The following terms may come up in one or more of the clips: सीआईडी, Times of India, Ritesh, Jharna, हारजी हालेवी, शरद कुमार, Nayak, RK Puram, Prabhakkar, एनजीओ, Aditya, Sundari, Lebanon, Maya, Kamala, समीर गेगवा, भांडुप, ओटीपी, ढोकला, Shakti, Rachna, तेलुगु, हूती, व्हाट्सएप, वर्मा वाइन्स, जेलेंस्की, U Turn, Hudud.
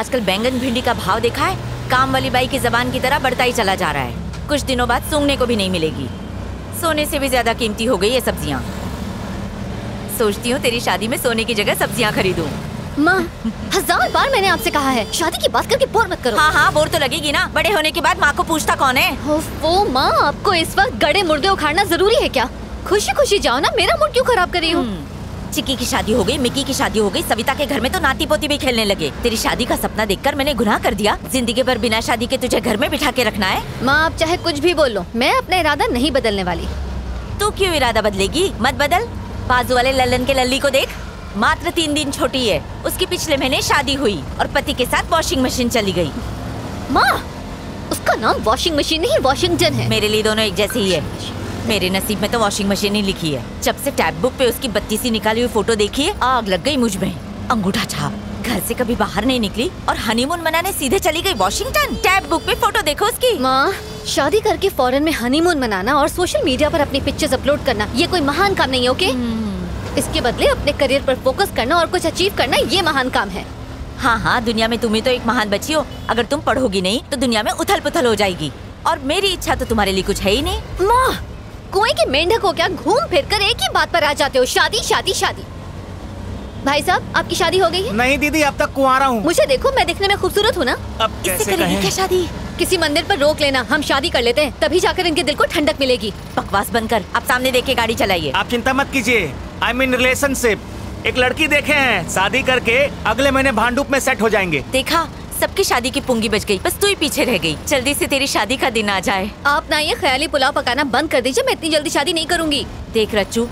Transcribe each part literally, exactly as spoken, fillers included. आजकल बैंगन भिंडी का भाव देखा है? काम वाली बाई की जबान की तरह बढ़ता ही चला जा रहा है। कुछ दिनों बाद सूंघने को भी नहीं मिलेगी। सोने से भी ज्यादा कीमती हो गई ये सब्जियाँ। सोचती हूँ तेरी शादी में सोने की जगह सब्जियाँ खरीदूँ। माँ, हजार बार मैंने आपसे कहा है शादी की बात करके बोर मत करो। हाँ हाँ बोर तो लगेगी ना। बड़े होने के बाद माँ को पूछता कौन है? ओफो माँ, आपको इस वक्त गड़े मुर्दे उखाड़ना जरूरी है क्या? खुशी खुशी जाओ ना, मेरा मूड क्यों खराब कर रही हो? चिकी की शादी हो गई, मिकी की शादी हो गई, सविता के घर में तो नाती पोती भी खेलने लगे। तेरी शादी का सपना देखकर मैंने गुनाह कर दिया। जिंदगी भर बिना शादी के तुझे घर में बिठा के रखना है? माँ आप चाहे कुछ भी बोलो, मैं अपना इरादा नहीं बदलने वाली। तू क्यों इरादा बदलेगी? मत बदल। बाजू वाले लल्लन के लल्ली को देख, मात्र तीन दिन छोटी है। उसकी पिछले महीने शादी हुई और पति के साथ वॉशिंग मशीन चली गई। माँ उसका नाम वॉशिंग मशीन नहीं वॉशिंगटन है। मेरे लिए दोनों एक जैसे ही है। मेरे नसीब में तो वॉशिंग मशीन ही लिखी है। जब से टैप बुक पे उसकी बत्तीसी निकाली हुई फोटो देखी है, आग लग गई मुझ में। अंगूठा छाप, घर से कभी बाहर नहीं निकली और हनीमून मनाने सीधे चली गई वॉशिंगटन। टैप बुक पे फोटो देखो उसकी। माँ शादी करके फॉरेन में हनीमून मनाना और सोशल मीडिया पर अपनी पिक्चर्स अपलोड करना ये कोई महान काम नहीं है। ओके, इसके बदले अपने करियर पर फोकस करना और कुछ अचीव करना ये महान काम है। हाँ हाँ, दुनिया में तुम ही तो एक महान बच्ची हो। अगर तुम पढ़ोगी नहीं तो दुनिया में उथल पुथल हो जाएगी। और मेरी इच्छा तो तुम्हारे लिए कुछ है ही नहीं। माँ कुएं के मेंढक हो क्या? घूम फिर कर एक ही बात पर आ जाते हो, शादी शादी शादी। भाई साहब आपकी शादी हो गई है? नहीं दीदी, अब तक कुंवारा हूँ। मुझे देखो, मैं देखने में खूबसूरत हूँ ना? अब कैसे करेंगे क्या शादी? किसी मंदिर पर रोक लेना, हम शादी कर लेते हैं, तभी जाकर इनके दिल को ठंडक मिलेगी। बकवास बंद कर, आप सामने देख के गाड़ी चलाइए। आप चिंता मत कीजिए, आई एम इन रिलेशनशिप। एक लड़की देखे हैं, शादी करके अगले महीने भांडुप में सेट हो जाएंगे। देखा, सबकी शादी की पूंगी बच गई, बस तू ही पीछे रह गई। जल्दी से तेरी शादी का दिन आ जाए। आप ना ये ख्याली पुलाव पकाना बंद कर दीजिए, मैं इतनी जल्दी शादी नहीं करूंगी। देख रच्चू,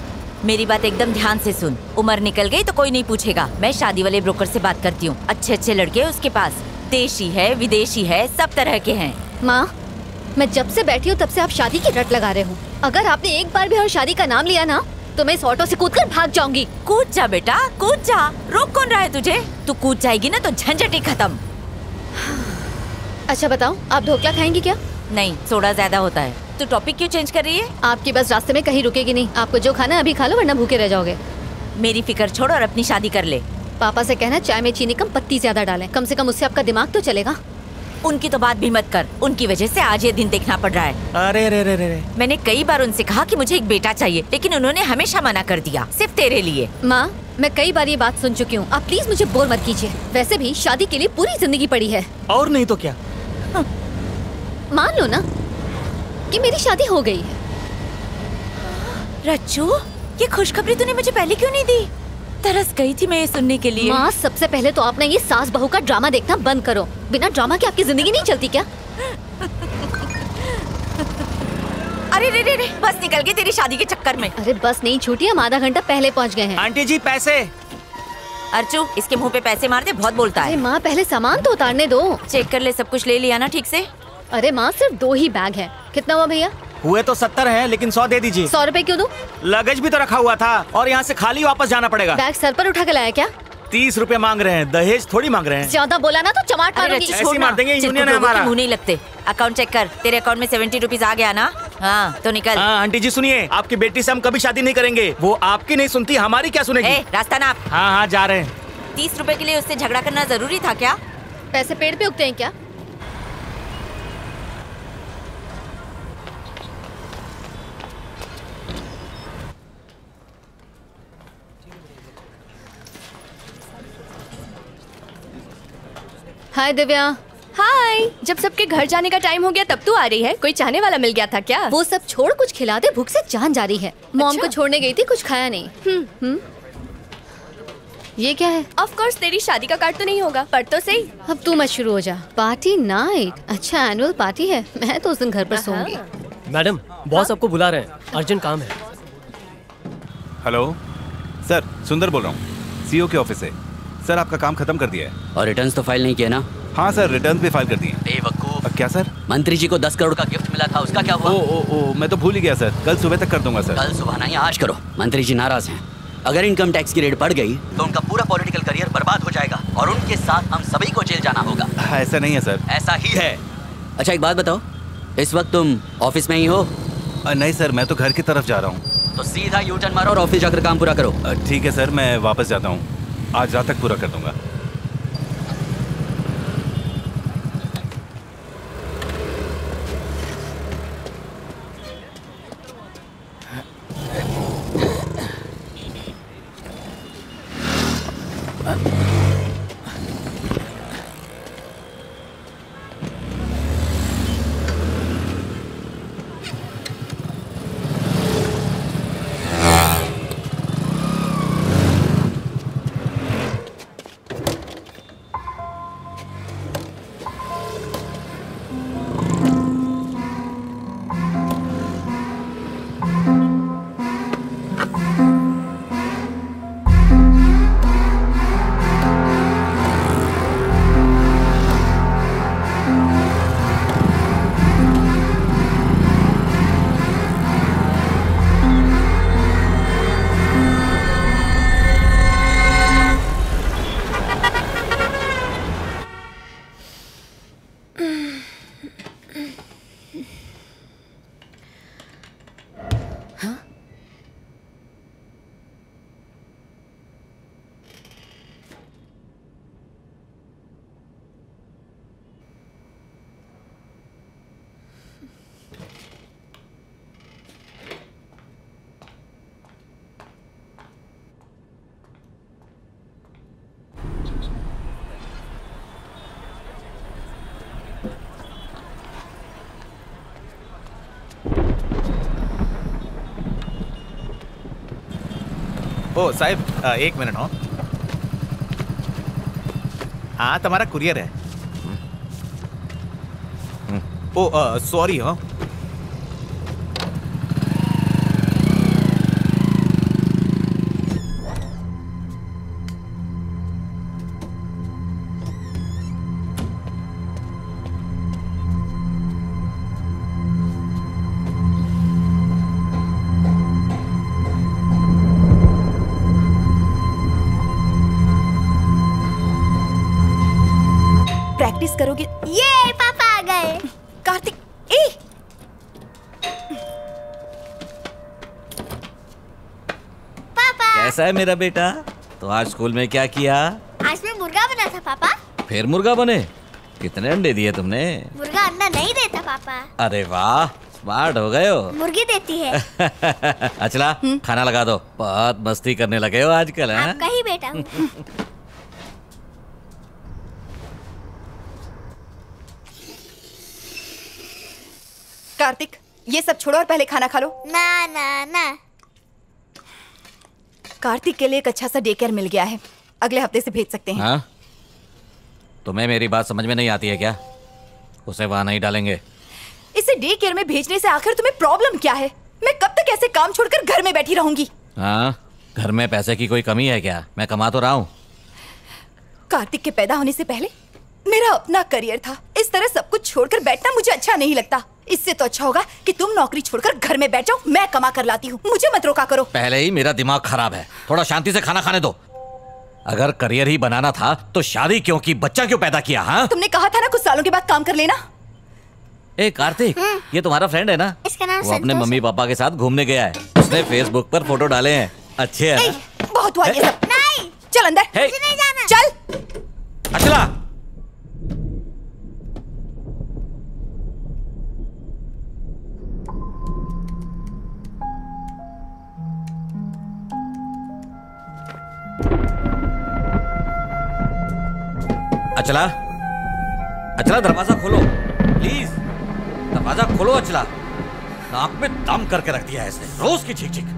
मेरी बात एकदम ध्यान से सुन। उम्र निकल गई तो कोई नहीं पूछेगा। मैं शादी वाले ब्रोकर से बात करती हूँ, अच्छे अच्छे लड़के उसके पास, देशी है विदेशी है सब तरह के हैं। माँ मैं जब से बैठी हूँ तब से आप शादी की रट लगा रहे हो। अगर आपने एक बार भी और शादी का नाम लिया ना तो मैं इस ऑटो से कूद कर भाग जाऊंगी। कूद जा बेटा कूद जा, रोक कौन रहा है तुझे? तू कूद जाएगी ना तो झंझट ही खत्म। अच्छा बताओ, आप ढोकला खाएंगी क्या? नहीं, सोडा ज्यादा होता है। तो टॉपिक क्यों चेंज कर रही है? आपकी बस रास्ते में कहीं रुकेगी नहीं, आपको जो खाना है अभी खा लो वरना भूखे रह जाओगे। मेरी फिक्र छोड़ और अपनी शादी कर ले। पापा से कहना चाय में चीनी कम पत्ती ज्यादा डालें, कम से कम उससे आपका दिमाग तो चलेगा। उनकी तो बात भी मत कर, उनकी वजह से आज ये दिन देखना पड़ रहा है। अरे रे रे रे, मैंने कई बार उनसे कहा कि मुझे एक बेटा चाहिए, लेकिन उन्होंने हमेशा मना कर दिया, सिर्फ तेरे लिए। माँ मैं कई बार ये बात सुन चुकी हूँ, आप प्लीज मुझे बोर मत कीजिए। वैसे भी शादी के लिए पूरी जिंदगी पड़ी है। और नहीं तो क्या। हाँ। मान लो ना कि मेरी शादी हो गई है। रच्चू ये खुशखबरी तूने मुझे पहले क्यों नहीं दी? तरस गई थी मैं ये सुनने के लिए। माँ सबसे पहले तो आपने ये सास बहू का ड्रामा देखना बंद करो। बिना ड्रामा के आपकी जिंदगी नहीं चलती क्या? अरे रे रे रे, बस निकल गई तेरी शादी के चक्कर में। अरे बस नहीं छूटी, हम आधा घंटा पहले पहुँच गए हैं। आंटी जी पैसे। अर्चू इसके मुंह पे पैसे मार दे, बहुत बोलता है। माँ पहले सामान तो उतारने दो। चेक कर ले, सब कुछ ले लिया ना ठीक से? अरे माँ सिर्फ दो ही बैग है। कितना हुआ भैया? हुए तो सत्तर हैं, लेकिन सौ दे दीजिए। सौ रुपए क्यों दूं? लगेज भी तो रखा हुआ था और यहाँ से खाली वापस जाना पड़ेगा। बैग सर पर उठा के लाया क्या? तीस रुपए मांग रहे हैं, दहेज थोड़ी मांग रहे हैं। ज्यादा बोला ना तो चमाट मार देंगे, यूनियन है हमारा। मुँह नहीं लगते। अकाउंट चेक कर, तेरे अकाउंट में सेवेंटी रुपीज आ गया ना? हाँ तो निकल। हाँ आंटी जी सुनिए, आपकी बेटी से हम कभी शादी नहीं करेंगे। वो आपकी नहीं सुनती, हमारी क्या सुनेगी। ए, रास्ता नाप। हाँ हाँ जा रहे हैं। तीस रुपए के लिए उससे झगड़ा करना जरूरी था क्या? पैसे पेड़ पे उगते हैं क्या? हाय दिव्या। हाय, जब सबके घर जाने का टाइम हो गया तब तू आ रही है। कोई चाहने वाला मिल गया था क्या? वो सब छोड़ कुछ खिला दे, भूख से जान जा रही है। मॉम अच्छा? को छोड़ने गई थी, कुछ खाया नहीं। हम्म हम्म, ये क्या है? ऑफ कोर्स तेरी शादी का कार्ड तो नहीं होगा, पर तो सही। अब तू मत शुरू हो जा। पार्टी नाइट, अच्छा एनुअल पार्टी है। मैं तो उस दिन घर पर सोऊंगी। मैडम बॉस आपको बुला रहे हैं, अर्जेंट काम है। हेलो सर, सुंदर बोल रहा हूँ, सीईओ के ऑफिस से। सर आपका काम खत्म कर दिया है। और रिटर्न्स तो फाइल नहीं किया ना? हाँ सर, रिटर्न्स भी फाइल कर दिए। बेवकूफ। अब क्या सर? मंत्री जी को दस करोड़ का गिफ्ट मिला था, उसका क्या हुआ? ओ ओ ओ, मैं तो भूल ही गया सर, कल सुबह तक कर दूंगा सर। कल सुबह नहीं, आज करो। मंत्री जी नाराज हैं। अगर इनकम टैक्स की रेट बढ़ गई तो उनका पूरा पॉलिटिकल करियर बर्बाद हो जाएगा और उनके साथ हम सभी को जेल जाना होगा। ऐसा नहीं है सर। ऐसा ही है। अच्छा एक बात बताओ, इस वक्त तुम ऑफिस में ही हो? नहीं सर, मैं तो घर की तरफ जा रहा हूँ। तो सीधा यू टर्न मारो और ऑफिस जाकर काम पूरा करो। ठीक है सर, मैं वापस जाता हूँ, आज रात तक पूरा कर दूंगा। ओ साहब एक मिनट हो। हाँ तुम्हारा कुरियर है। ओ सॉरी हो। करोगे ये पापा आ गए। कार्तिक ए पापा कैसा है मेरा बेटा? तो आज स्कूल में क्या किया? आज मैं मुर्गा बना था पापा। फिर मुर्गा बने? कितने अंडे दिए तुमने? मुर्गा अंडा नहीं देता पापा। अरे वाह स्मार्ट हो गए हो। मुर्गी देती है। अच्छा खाना लगा दो। बहुत मस्ती करने लगे हो आजकल। आपका ही बेटा हूं। कार्तिक ये सब छोड़ो और पहले खाना खा लो। ना ना ना। कार्तिक के लिए एक अच्छा सा डे केयर मिल गया है, अगले हफ्ते से भेज सकते हैं। हाँ? तुम्हें मेरी बात समझ में नहीं आती है क्या? उसे वहाँ नहीं डालेंगे। इसे डे केयर में भेजने से आखिर तुम्हें प्रॉब्लम क्या है? मैं कब तक ऐसे काम छोड़कर घर में बैठी रहूंगी? हाँ घर में पैसे की कोई कमी है क्या? मैं कमा तो रहा हूँ। कार्तिक के पैदा होने से पहले मेरा अपना करियर था। इस तरह सब कुछ छोड़कर बैठना मुझे अच्छा नहीं लगता। इससे तो अच्छा होगा कि तुम नौकरी छोड़कर घर में बैठ जाओ, मैं कमा कर लाती हूँ। मुझे मत रोका करो। पहले ही मेरा दिमाग खराब है, थोड़ा शांति से खाना खाने दो। अगर करियर ही बनाना था तो शादी क्यों की, बच्चा क्यों पैदा किया? हा? तुमने कहा था ना कुछ सालों के बाद काम कर लेना। ए कार्तिक ये तुम्हारा फ्रेंड है ना? वो अपने मम्मी पापा के साथ घूमने गया है। उसने फेसबुक पर फोटो डाले हैं। अच्छे है। बहुत हुआ ये सब। चल अंदर चल। अच्छा अचला, अचला दरवाजा खोलो प्लीज। दरवाजा खोलो अचला। नाक में दम करके रख दिया है इसने, रोज की चीख चीख।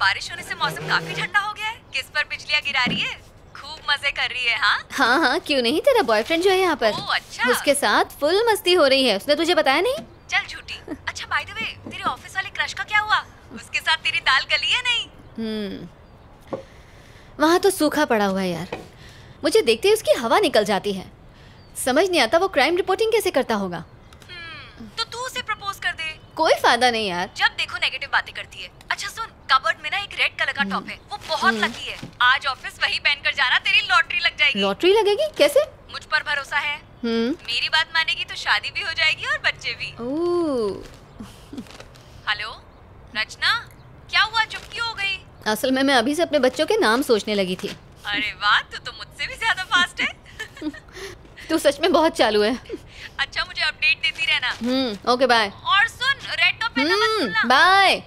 बारिश होने से मौसम काफी ठंडा हो गया है। किस पर बिजलियाँ गिरा रही है? खूब मजे कर रही है। हाँ हाँ हाँ क्यों नहीं, तेरा बॉयफ्रेंड जो है यहाँ पर। ओ, अच्छा। उसके साथ फुल मस्ती हो रही है, उसने तुझे बताया नहीं? चल झूठी। अच्छा बाय द वे तेरे ऑफिस वाले क्रश का क्या हुआ? उसके साथ तेरी दाल गली है नहीं? हम्म वहाँ तो सूखा पड़ा हुआ है यार, मुझे देखते ही उसकी हवा निकल जाती है। समझ नहीं आता वो क्राइम रिपोर्टिंग कैसे करता होगा। तो तू उसे प्रपोज कर दे। कोई फायदा नहीं यार, जब देखो नेगेटिव बातें करती है। अच्छा सुन, कबर्ड में ना एक रेड कलर का टॉप है, वो बहुत लकी है। आज ऑफिस वही पहन कर जाना, तेरी लॉटरी लग जाएगी। लॉटरी लगेगी कैसे? मुझ पर भरोसा है। hmm? मेरी बात मानेगी तो शादी भी हो जाएगी और बच्चे भी। हेलो रचना, क्या हुआ चुप क्यों हो गई? असल में मैं अभी से अपने बच्चों के नाम सोचने लगी थी। अरे वाह, तू तो मुझसे भी ज्यादा फास्ट है। तू सच में बहुत चालू है। अच्छा, मुझे अपडेट देती रहना। Hmm, okay bye. और सुन, रेड टॉप पे मत भूलना। बाय।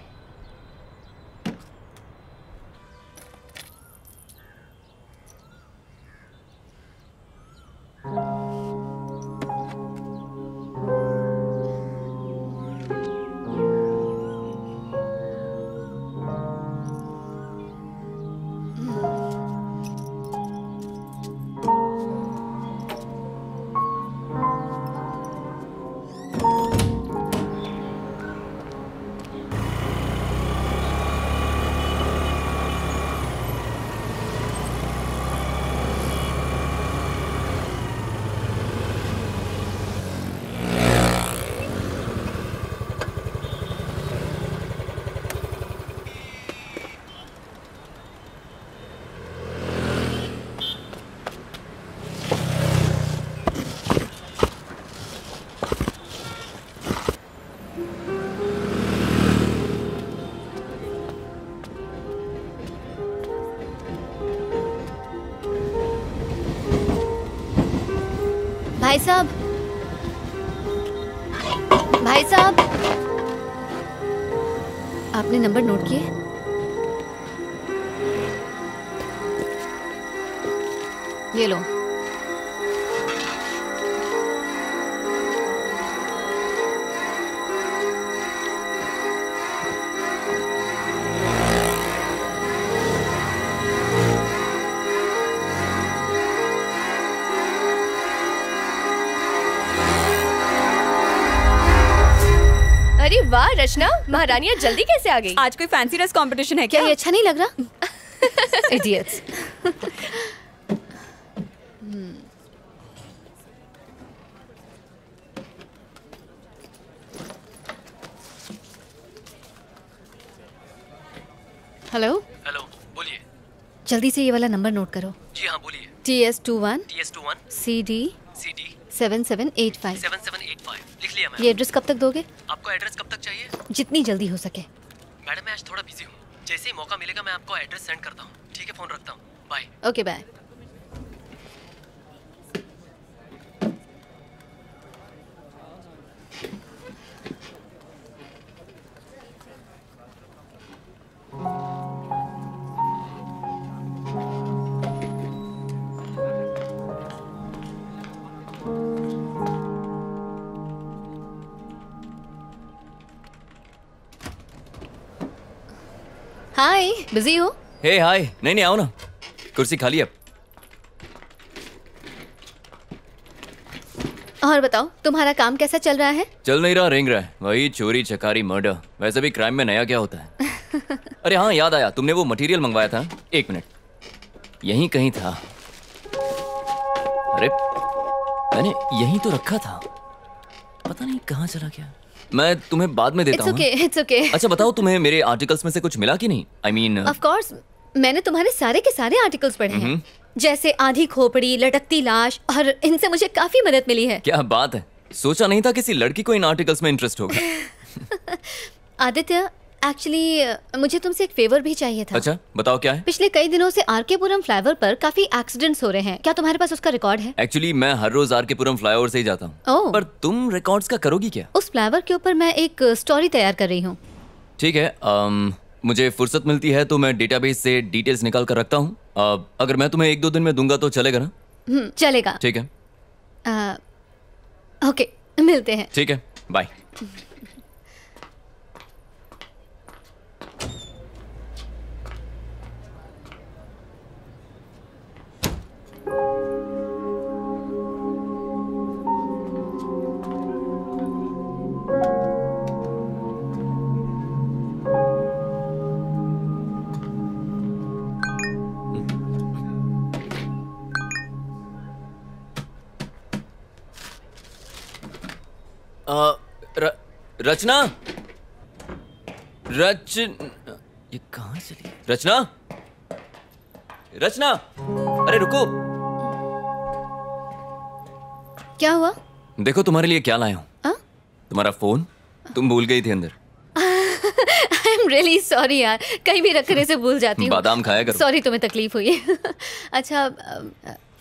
भाई साहब, भाई साहब, आपने नंबर नोट किए? ये लो। वाह रचना, महारानियाँ जल्दी कैसे आ गई? आज कोई फैंसी ड्रेस कंपटीशन है क्या? ये अच्छा नहीं लग रहा। इडियट्स। हेलो हेलो, बोलिए। जल्दी से ये वाला नंबर नोट करो। जी हाँ, बोलिए। T S two one T S two one C D C D seven seven eight five. लिख लिया मैम। ये एड्रेस कब तक दोगे? आपको एड्रेस कब तक चाहिए? जितनी जल्दी हो सके। मैडम मैं आज थोड़ा बिजी हूँ, जैसे ही मौका मिलेगा मैं आपको एड्रेस सेंड करता हूँ। ठीक है, फोन रखता हूँ, bye. Okay bye. Hi, busy हो? हे hey, हाय। नहीं नहीं, आओ ना, कुर्सी खाली है। और बताओ, तुम्हारा काम कैसा चल रहा है? चल नहीं रहा, रेंग रहा है, वही चोरी चकारी मर्डर। वैसे भी क्राइम में नया क्या होता है? अरे हाँ, याद आया, तुमने वो मटेरियल मंगवाया था। एक मिनट, यहीं कहीं था। अरे मैंने यहीं तो रखा था, पता नहीं कहाँ चला गया। मैं तुम्हें बाद में देता हूँ। It's okay, it's okay. अच्छा बताओ, तुम्हें मेरे आर्टिकल्स में से कुछ मिला कि नहीं? I mean, of course, मैंने तुम्हारे सारे के सारे आर्टिकल्स पढ़े हैं, जैसे आधी खोपड़ी, लटकती लाश, और इनसे मुझे काफी मदद मिली है। क्या बात है, सोचा नहीं था किसी लड़की को इन आर्टिकल्स में इंटरेस्ट होगा। आदित्य, एक्चुअली मुझे तुमसे एक फेवर भी चाहिए था। अच्छा बताओ, क्या है? पिछले कई दिनों से आरके पुरम फ्लाईओवर पर काफी एक्सीडेंट्स हो रहे हैं, क्या तुम्हारे पास उसका रिकॉर्ड है? एक्चुअली मैं हर रोज आरके पुरम फ्लाईओवर से ही जाता हूँ, पर तुम रिकॉर्ड्स का करोगी क्या? उस फ्लाईओवर के ऊपर मैं एक स्टोरी तैयार कर रही हूँ। ठीक है, आम, मुझे फुर्सत मिलती है तो मैं डेटाबेस से डिटेल्स निकाल कर रखता हूँ। अगर मैं तुम्हें एक दो दिन में दूंगा तो चलेगा ना? चलेगा। ठीक है, ओके, मिलते हैं। ठीक है, बाय। आ, र, रचना रच ये कहाँ चली? रचना, रचना, अरे रुको। क्या हुआ? देखो तुम्हारे लिए क्या लाया हूँ, तुम्हारा फोन, तुम भूल गई थी अंदर। आई एम रियली सॉरी यार, कहीं भी रखने से भूल जाती हूँ। बादाम खाया करो। सॉरी तुम्हें तकलीफ हुई। अच्छा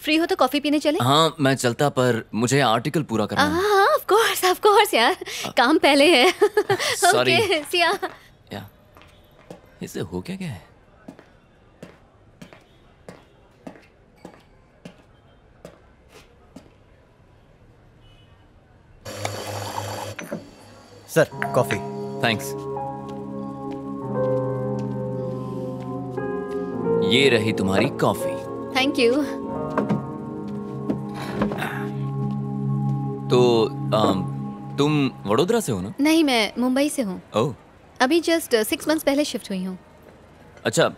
फ्री हो तो कॉफी पीने चले? हाँ मैं चलता, पर मुझे आर्टिकल पूरा करना है। हाँ ऑफ कोर्स ऑफ कोर्स यार, काम पहले है। सॉरी या इसे हो क्या क्या है? Sir coffee. थैंक्स। ये रही तुम्हारी कॉफी। Thank you. तो आम, तुम वडोदरा से हो ना? नहीं मैं मुंबई से हूँ। ओह। अभी जस्ट सिक्स मंथ्स पहले शिफ्ट हुई हूँ। अच्छा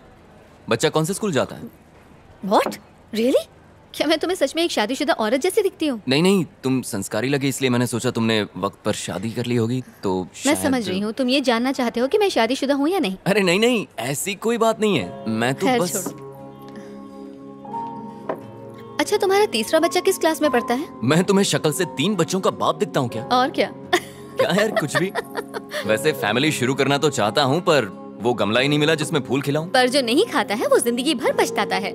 बच्चा कौन से स्कूल जाता है? What really? क्या मैं तुम्हें सच में एक शादीशुदा औरत जैसे दिखती हूँ? नहीं नहीं, तुम संस्कारी लगे इसलिए मैंने सोचा तुमने वक्त पर शादी कर ली होगी तो। मैं समझ रही हूँ तुम ये जानना चाहते हो कि मैं शादीशुदा हूँ या नहीं। अरे नहीं नहीं ऐसी कोई बात नहीं है, मैं तो बस। अच्छा तुम्हारा तीसरा बच्चा किस क्लास में पढ़ता है? मैं तुम्हें शक्ल से तीन बच्चों का बाप दिखता हूँ क्या? और क्या क्या यार कुछ भी। वैसे फैमिली शुरू करना तो चाहता हूँ पर वो गमला ही नहीं मिला जिसमें फूल खिलाऊं। पर जो नहीं खाता है वो जिंदगी भर पछताता है।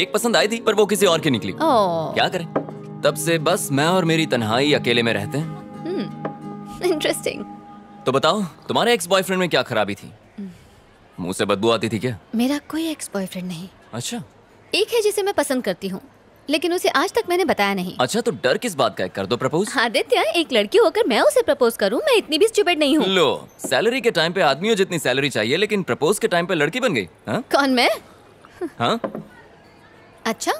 एक पसंद आई थी पर वो किसी और की निकली। oh. क्या करें, तब से बस मैं और मेरी तन्हाई अकेले में रहते हैं। इंटरेस्टिंग। hmm. तो बताओ तुम्हारे एक्स बॉयफ्रेंड में क्या खराबी थी? hmm. मुंह से बदबू आती थी क्या? मेरा कोई एक्स बॉयफ्रेंड नहीं। अच्छा एक है जिसे मैं पसंद करती हूँ लेकिन उसे आज तक मैंने बताया नहीं। अच्छा तो डर किस बात का है, कर दो प्रपोज। आदित्य एक लड़की होकर मैं उसे प्रपोज करूँ, मैं इतनी भी स्टूपिड नहीं हूँ। लो सैलरी के टाइम पे आदमियों जितनी सैलरी चाहिए लेकिन प्रपोज के टाइम पे लड़की बन गई। कौन मैं? हाँ अच्छा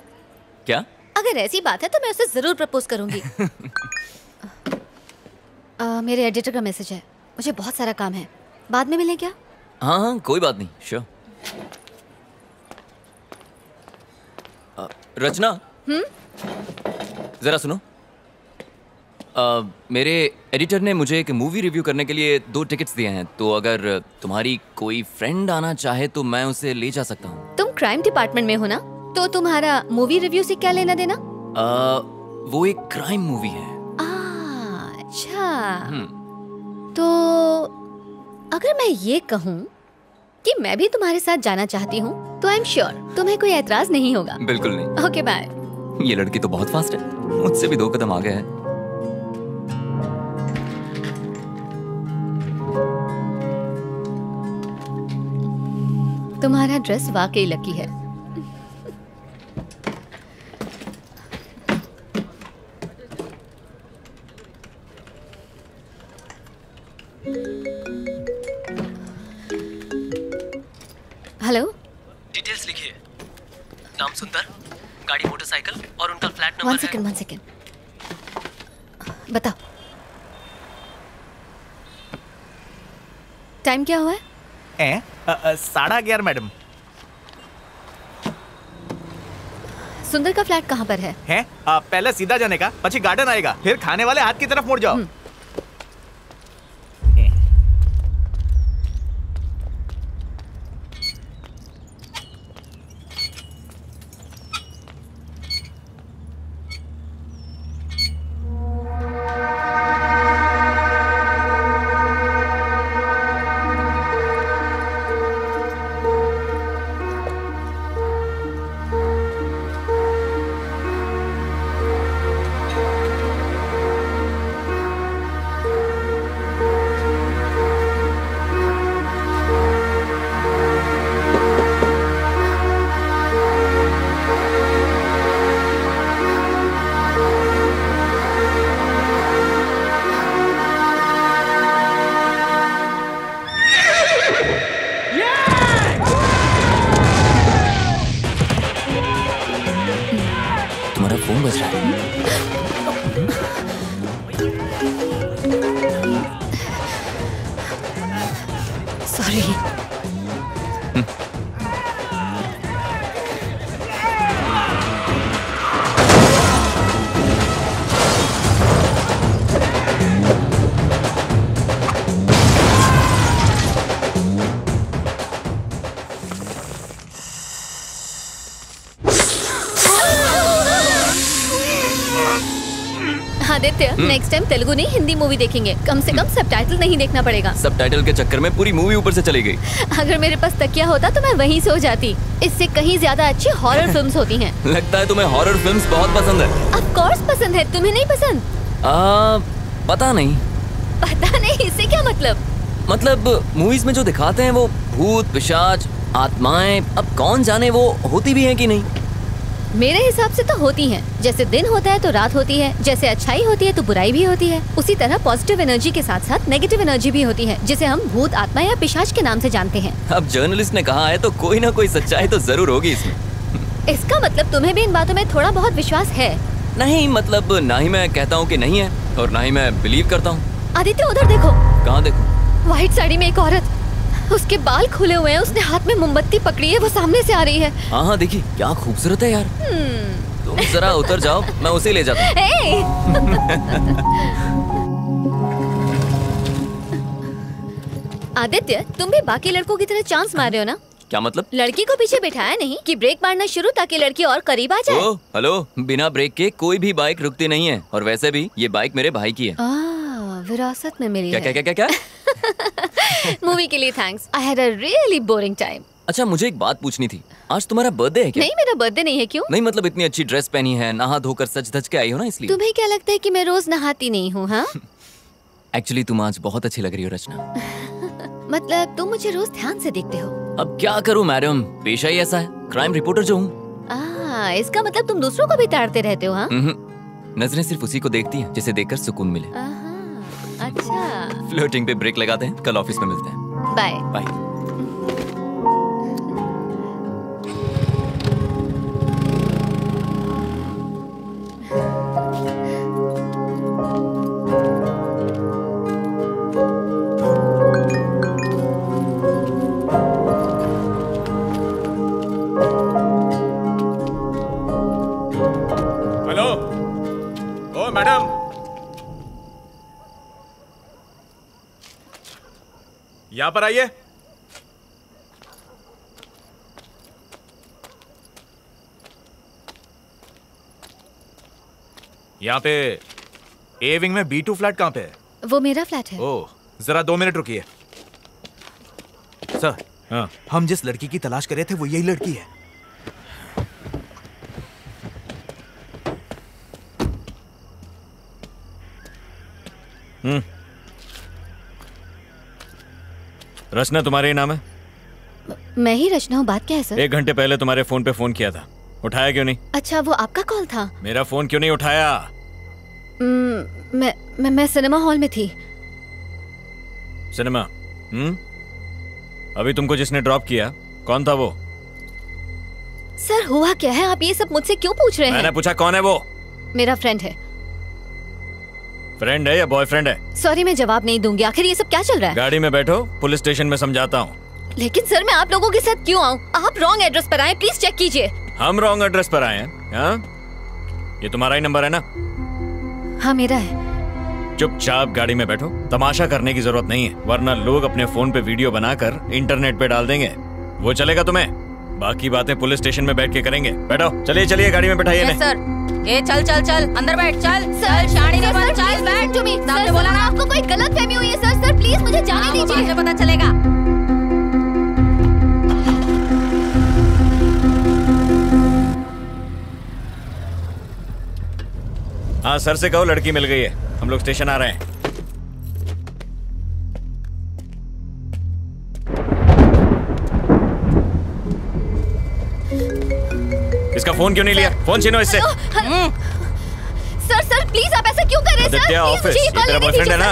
क्या? अगर ऐसी बात है तो मैं उसे जरूर प्रपोज करूंगी। आ, मेरे एडिटर का मैसेज है, मुझे बहुत सारा काम है, बाद में मिलें क्या? हाँ हाँ कोई बात नहीं। श्योर। आ, रचना जरा सुनो, आ, मेरे एडिटर ने मुझे एक मूवी रिव्यू करने के लिए दो टिकट्स दिए हैं तो अगर तुम्हारी कोई फ्रेंड आना चाहे तो मैं उसे ले जा सकता हूँ। तुम क्राइम डिपार्टमेंट में हो ना, तो तुम्हारा मूवी रिव्यू से क्या लेना देना? आ, वो एक क्राइम मूवी है। आ, अच्छा तो अगर मैं ये कहूँ कि मैं भी तुम्हारे साथ जाना चाहती हूँ तो आई एम श्योर तुम्हें कोई एतराज नहीं होगा। बिल्कुल नहीं। Okay bye. ये लड़की तो बहुत फास्ट है, मुझसे भी दो कदम आगे है। तुम्हारा ड्रेस वाकई लकी है। हेलो। डिटेल्स लिखिए, नाम सुंदर, गाड़ी मोटरसाइकिल और उनका flat number. One second one second बताओ टाइम क्या हुआ है? साढ़ा ग्यारह मैडम। सुंदर का फ्लैट कहाँ पर है? है आ, पहले सीधा जाने का, पछी गार्डन आएगा, फिर खाने वाले हाथ की तरफ मुड़ जाओ। आदित्य, नेक्स्ट टाइम तेलुगु नहीं हिंदी मूवी देखेंगे, कम से कम सबटाइटल नहीं देखना पड़ेगा। सबटाइटल के चक्कर में पूरी मूवी ऊपर से चली गई। अगर मेरे पास तकिया होता तो मैं वहीं सो जाती। इससे कहीं ज्यादा अच्छी हॉरर फिल्म्स होती हैं। लगता है तुम्हें हॉरर फिल्म्स बहुत पसंद है। ऑफ कोर्स पसंद है, तुम्हें नहीं पसंद? आ, पता नहीं। पता नहीं इससे क्या मतलब? मतलब मूवीज में जो दिखाते हैं वो भूत पिशाच आत्माएं, अब कौन जाने वो होती भी है कि नहीं। मेरे हिसाब से तो होती हैं। जैसे दिन होता है तो रात होती है, जैसे अच्छाई होती है तो बुराई भी होती है, उसी तरह पॉजिटिव एनर्जी के साथ साथ नेगेटिव एनर्जी भी होती है, जिसे हम भूत आत्मा या पिशाच के नाम से जानते हैं। अब जर्नलिस्ट ने कहा है तो कोई ना कोई सच्चाई तो जरूर होगी इसमें। इसका मतलब तुम्हें भी इन बातों में थोड़ा बहुत विश्वास है? नहीं, मतलब ना ही मैं कहता हूँ कि नहीं है और ना ही मैं बिलीव करता हूँ। आदित्य उधर देखो। कहाँ देखो? व्हाइट साड़ी में एक औरत, उसके बाल खुले हुए हैं, उसने हाथ में मोमबत्ती पकड़ी है, वो सामने से आ रही है। हाँ हाँ देखिए, क्या खूबसूरत है यार। तुम जरा उतर जाओ, मैं उसे ले जाता हूँ। आदित्य, तुम भी बाकी लड़कों की तरह चांस मार रहे हो ना? क्या मतलब? लड़की को पीछे बिठाया नहीं कि ब्रेक मारना शुरू ताकि लड़की और करीब आ जाए। ओ, हेलो, बिना ब्रेक के कोई भी बाइक रुकती नहीं है, और वैसे भी ये बाइक मेरे भाई की है। विरासत में मिली है। क्या क्या क्या क्या? मूवी के लिए thanks. I had a really boring time. अच्छा, मुझे एक बात पूछनी थी, आज तुम्हारा बर्थडे है क्या? नहीं, मेरा बर्थडे नहीं है। क्यों नहीं? मतलब इतनी अच्छी ड्रेस पहनी है, नहा धोकर सच धज के आई हो ना, इसलिए। तुम्हें क्या लगता है कि मैं रोज नहाती नहीं हूँ? हाँ एक्चुअली तुम आज बहुत अच्छी लग रही हो रचना। मतलब तुम मुझे रोज ध्यान से देखते हो? अब क्या करूँ मैडम, पेशा ही ऐसा है, क्राइम रिपोर्टर जो हूँ। इसका मतलब तुम दूसरों को भी ताड़ते रहते हो? नजरें सिर्फ उसी को देखती है जिसे देखकर सुकून मिले। अच्छा, फ्लोटिंग पे ब्रेक लगाते हैं, कल ऑफिस में मिलते हैं। Bye bye. Hello, oh madam, यहाँ पर आइए। यहाँ पे ए विंग में बी टू फ्लैट कहाँ पे है? वो मेरा फ्लैट है। ओह, जरा दो मिनट रुकिए सर। हाँ, हम जिस लड़की की तलाश कर रहे थे वो यही लड़की है। हम्म, रचना तुम्हारे ही नाम है? मैं ही रचना हूँ। बात क्या है सर? एक घंटे पहले तुम्हारे फोन पे फोन किया था, उठाया क्यों नहीं? अच्छा, वो आपका कॉल था। मेरा फोन क्यों नहीं उठाया? mm, मैं, मैं मैं सिनेमा हॉल में थी। सिनेमा? हम्म, अभी तुमको जिसने ड्रॉप किया कौन था वो? सर हुआ क्या है, आप ये सब मुझसे क्यों पूछ रहे हैं? मैंने पूछा कौन है वो? मेरा फ्रेंड है। फ्रेंड है या बॉयफ्रेंड है? सॉरी, मैं जवाब नहीं दूंगी। आखिर ये सब क्या चल रहा है? गाड़ी में बैठो, पुलिस स्टेशन में समझाता हूँ। लेकिन सर, मैं आप लोगों के साथ क्यों आऊँ? आप रॉन्ग एड्रेस पर आए, प्लीज चेक कीजिए। हम रॉन्ग एड्रेस पर आए हैं। हाँ, ये तुम्हारा ही नंबर है ना? हाँ, मेरा है। चुपचाप गाड़ी में बैठो, तमाशा करने की जरूरत नहीं है, वरना लोग अपने फोन पे वीडियो बनाकर इंटरनेट पे डाल देंगे, वो चलेगा तुम्हें। बाकी बातें पुलिस स्टेशन में बैठ के करेंगे। बैठो, चलिए चलिए, गाड़ी में बैठाइए। सर ए, चल चल चल अंदर बैठ, चल चल शादी में बैठ, चल बैठ टू मी। आपने बोला ना आपको कोई गलतफहमी हुई है। सर सर प्लीज मुझे जाने दीजिए। मुझे पता चलेगा। हाँ, सर से कहो लड़की मिल गई है, हम लोग स्टेशन आ रहे हैं। इसका फोन क्यों नहीं लिया? फोन छीनो इससे। सर सर प्लीज आप ऐसा क्यों कर रहे हैं? सर आदित्य, ऑफिस तेरा बॉयफ्रेंड है ना?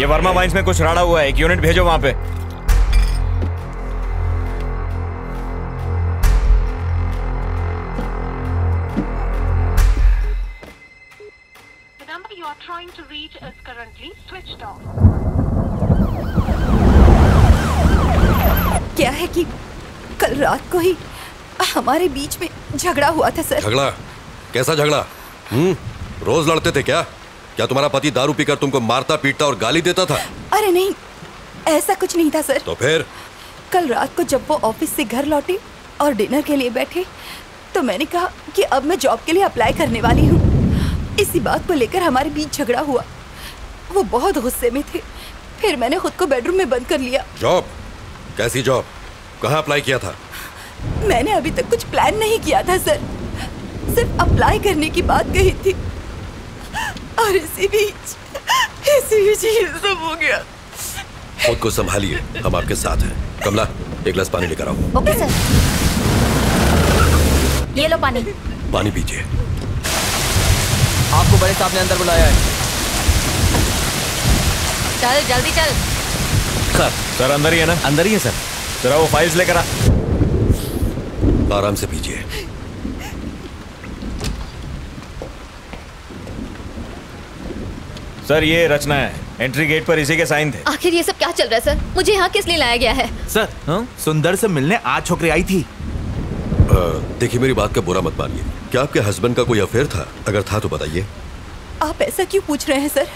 ये वर्मा वाइन्स में कुछ राड़ा हुआ है, एक यूनिट भेजो वहां पे। The number you are trying to reach is currently switched off. क्या है कि कल रात को ही हमारे बीच में झगड़ा हुआ था सर। झगड़ा? कैसा झगड़ा? हम्म, रोज लड़ते थे क्या? क्या तुम्हारा पति दारू पीकर तुमको मारता पीटता और गाली देता था? अरे नहीं, ऐसा कुछ नहीं था सर। तो फिर? कल रात को जब वो ऑफिस से घर लौटे और डिनर के लिए बैठे तो मैंने कहा कि अब मैं जॉब के लिए अप्लाई करने वाली हूँ। इसी बात को लेकर हमारे बीच झगड़ा हुआ। वो बहुत गुस्से में थे। फिर मैंने खुद को बेडरूम में बंद कर लिया। जॉब? कैसी जॉब? कहाँ अप्लाई किया था? मैंने अभी तक कुछ प्लान नहीं किया था सर, सिर्फ अप्लाई करने की बात कही थी और इसी बीच इसी बीच ये सब हो गया। खुद को संभालिए, हम आपके साथ हैं। कमला, एक गिलास पानी लेकर आओ। Okay sir. ये लो पानी। पानी पीजिए। आपको बड़े साहब ने अंदर बुलाया है। चल जल्दी चल। सर सर अंदर ही है ना? अंदर ही है सर। जरा वो फाइल्स लेकर आ। आराम से पीजिए। सर ये रचना है, एंट्री गेट पर इसी के साइन थे। आखिर ये सब क्या चल रहा है सर? मुझे यहाँ किस लिए लाया गया है सर? हाँ? सुंदर से मिलने आज छोकरी आई थी। देखिए मेरी बात का बुरा मत मानिए, क्या आपके हस्बैंड का कोई अफेयर था? अगर था तो बताइए। आप ऐसा क्यों पूछ रहे हैं सर?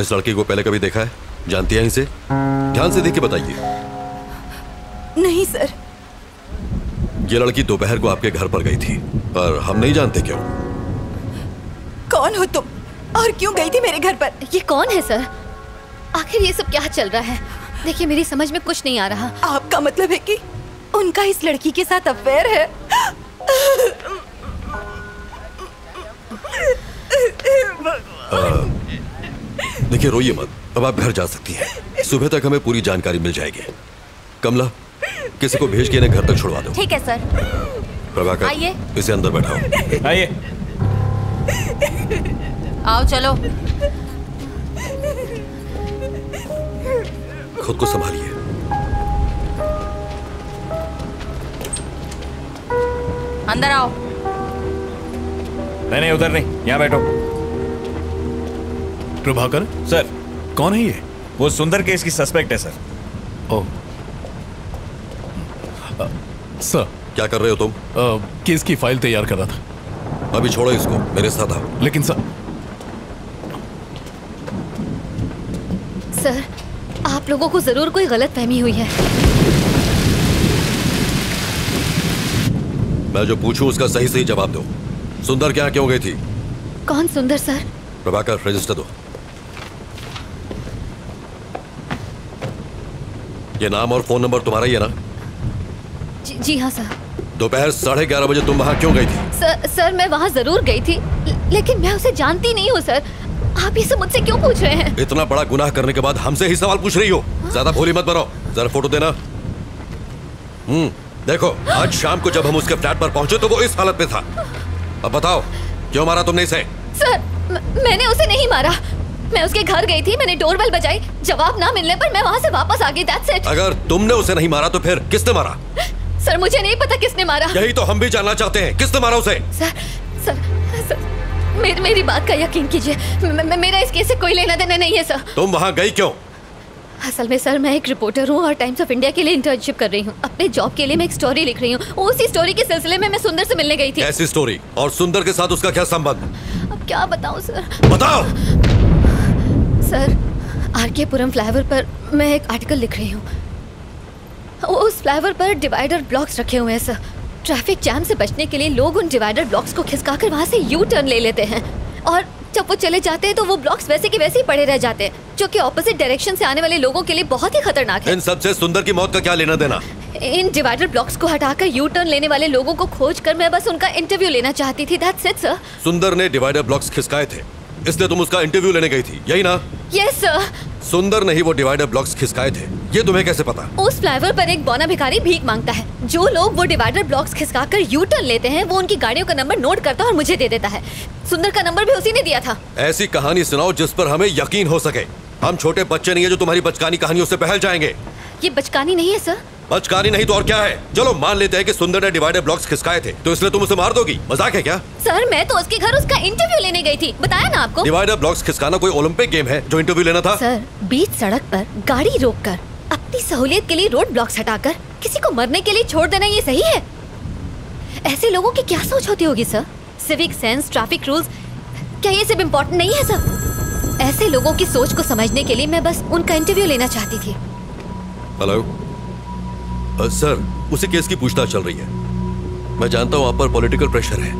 इस लड़की को पहले कभी देखा है? जानती है इसे? ध्यान से देखिए, बताइए। नहीं सर। ये लड़की दोपहर को आपके घर पर गई थी पर हम नहीं जानते क्यों। कौन हो तुम और क्यों गई थी मेरे घर पर? ये कौन है सर? आखिर ये सब क्या चल रहा है? देखिए मेरी समझ में कुछ नहीं आ रहा। आपका मतलब है कि उनका इस लड़की के साथ अफेयर है? देखिए रोइए मत, अब आप घर जा सकती हैं। सुबह तक हमें पूरी जानकारी मिल जाएगी। कमला, किसी को भेज के इन्हें घर तक छुड़वा दो। ठीक है सर। प्रभाकर, आइए। इसे अंदर बैठाओ। आइए। आओ चलो। खुद को संभालिए। अंदर आओ। नहीं नहीं उधर नहीं, यहाँ बैठो। प्रभाकर सर। कौन है ये? वो सुंदर केस की सस्पेक्ट है सर। ओह सर, क्या कर रहे हो तुम? आ, केस की फाइल तैयार कर रहा था। अभी छोड़ो इसको, मेरे साथ आओ। लेकिन सर सर, आप लोगों को जरूर कोई गलत फहमी हुई है। मैं जो पूछूं उसका सही सही जवाब दो। सुंदर क्या क्यों गई थी? कौन सुंदर सर? प्रभाकर, रजिस्टर दो। ये नाम और फोन नंबर तुम्हारा ही है ना? जी, जी हाँ सर। दोपहर साढ़े ग्यारह बजे तुम वहाँ क्यों गई थी? सर सर मैं वहाँ जरूर गई थी, लेकिन मैं उसे जानती नहीं हूँ सर। आप ये सब मुझसे क्यों पूछ रहे हैं? इतना बड़ा गुनाह करने के बाद हमसे ही सवाल पूछ रही हो? ज्यादा भोली मत बनो। जरा फोटो देना। हम्म, देखो आज शाम को जब हम उसके फ्लैट पर पहुंचे तो वो इस हालत में था। अब बताओ क्यों मारा तुमने इसे? सर मैंने उसे नहीं मारा। मैं उसके घर गई थी, मैंने डोरबेल बजाई, जवाब ना मिलने पर मैं वहाँ से वापस आ गई। That's it. अगर तुमने उसे नहीं मारा तो फिर किसने मारा? सर मुझे नहीं पता किसने मारा। यही तो हम भी जानना चाहते हैं, किसने मारा उसे? सर सर मेर, मेरी बात का यकीन कीजिए, मेरा इस केस से कोई लेना देना नहीं है सर। तुम वहाँ गई क्यों? असल में सर मैं एक रिपोर्टर हूँ और टाइम्स ऑफ इंडिया के लिए इंटर्नशिप कर रही हूँ। अपने जॉब के लिए मैं एक स्टोरी लिख रही हूँ। उसी स्टोरी के सिलसिले में मैं सुंदर से मिलने गई थी। ऐसी स्टोरी? और सुंदर के साथ उसका क्या संबंध? अब क्या बताऊँ सर? बताओ। सर आरके पुरम फ्लाईओवर पर मैं एक आर्टिकल लिख रही हूँ। उस फ्लाईओवर पर डिवाइडर ब्लॉक्स रखे हुए हैं सर। ट्रैफिक जाम से बचने के लिए लोग उन डिवाइडर ब्लॉक्स को खिसकाकर वहाँ से यू टर्न ले लेते हैं और जब वो चले जाते हैं तो वो ब्लॉक्स वैसे के वैसे ही पड़े रह जाते हैं, जो कि ऑपोजिट डायरेक्शन से आने वाले लोगों के लिए बहुत ही खतरनाक है। इन सबसे सुंदर की मौत का क्या लेना देना? इन डिवाइडर ब्लॉक्स को हटाकर यू टर्न लेने वाले लोगों को खोज कर मैं बस उनका इंटरव्यू लेना चाहती थी। That's it sir. सुंदर ने डिवाइडर ब्लॉक्स खिसकाए थे, इसलिए तुम उसका इंटरव्यू लेने गई थी, यही ना? Yes sir. सुंदर ने ही वो डिवाइडर ब्लॉक्स खिसकाए थे, ये तुम्हें कैसे पता? उस फ्लाईओवर पर एक बौना भिखारी भीख मांगता है। जो लोग वो डिवाइडर ब्लॉक्स खिसकाकर यू टर्न लेते हैं वो उनकी गाड़ियों का नंबर नोट करता है और मुझे दे देता है। सुंदर का नंबर भी उसी ने दिया था। ऐसी कहानी सुनाओ जिस पर हमें यकीन हो सके। हम छोटे बच्चे नहीं है जो तुम्हारी बचकानी कहानियों से बहल जाएंगे। ये बचकानी नहीं है सर। बचकानी नहीं तो और क्या है? चलो मान लेते हैं कि सुंदर ने डिवाइडर ब्लॉक्स खिसकाए थे तो इसलिए तुम उसे मार दोगी? मजाक है क्या? सर मैं तो उसके घर उसका इंटरव्यू लेने गई थी, बताया ना आपको। डिवाइडर ब्लॉक्स खिसकाना कोई ओलंपिक गेम है जो इंटरव्यू लेना था? सर बीच सड़क पर गाड़ी रोककर अपनी सहूलियत के लिए रोड ब्लॉक्स हटाकर किसी को मरने के लिए छोड़ देना, ये सही है? ऐसे लोगों की क्या सोच होती होगी sir? Civic sense, traffic rules, क्या ये सब इम्पोर्टेंट नहीं है सर? ऐसे लोगों की सोच को समझने के लिए मैं बस उनका इंटरव्यू लेना चाहती थी। हेलो सर, उसी केस की पूछताछ चल रही है। मैं जानता हूँ आप पर पॉलिटिकल प्रेशर है,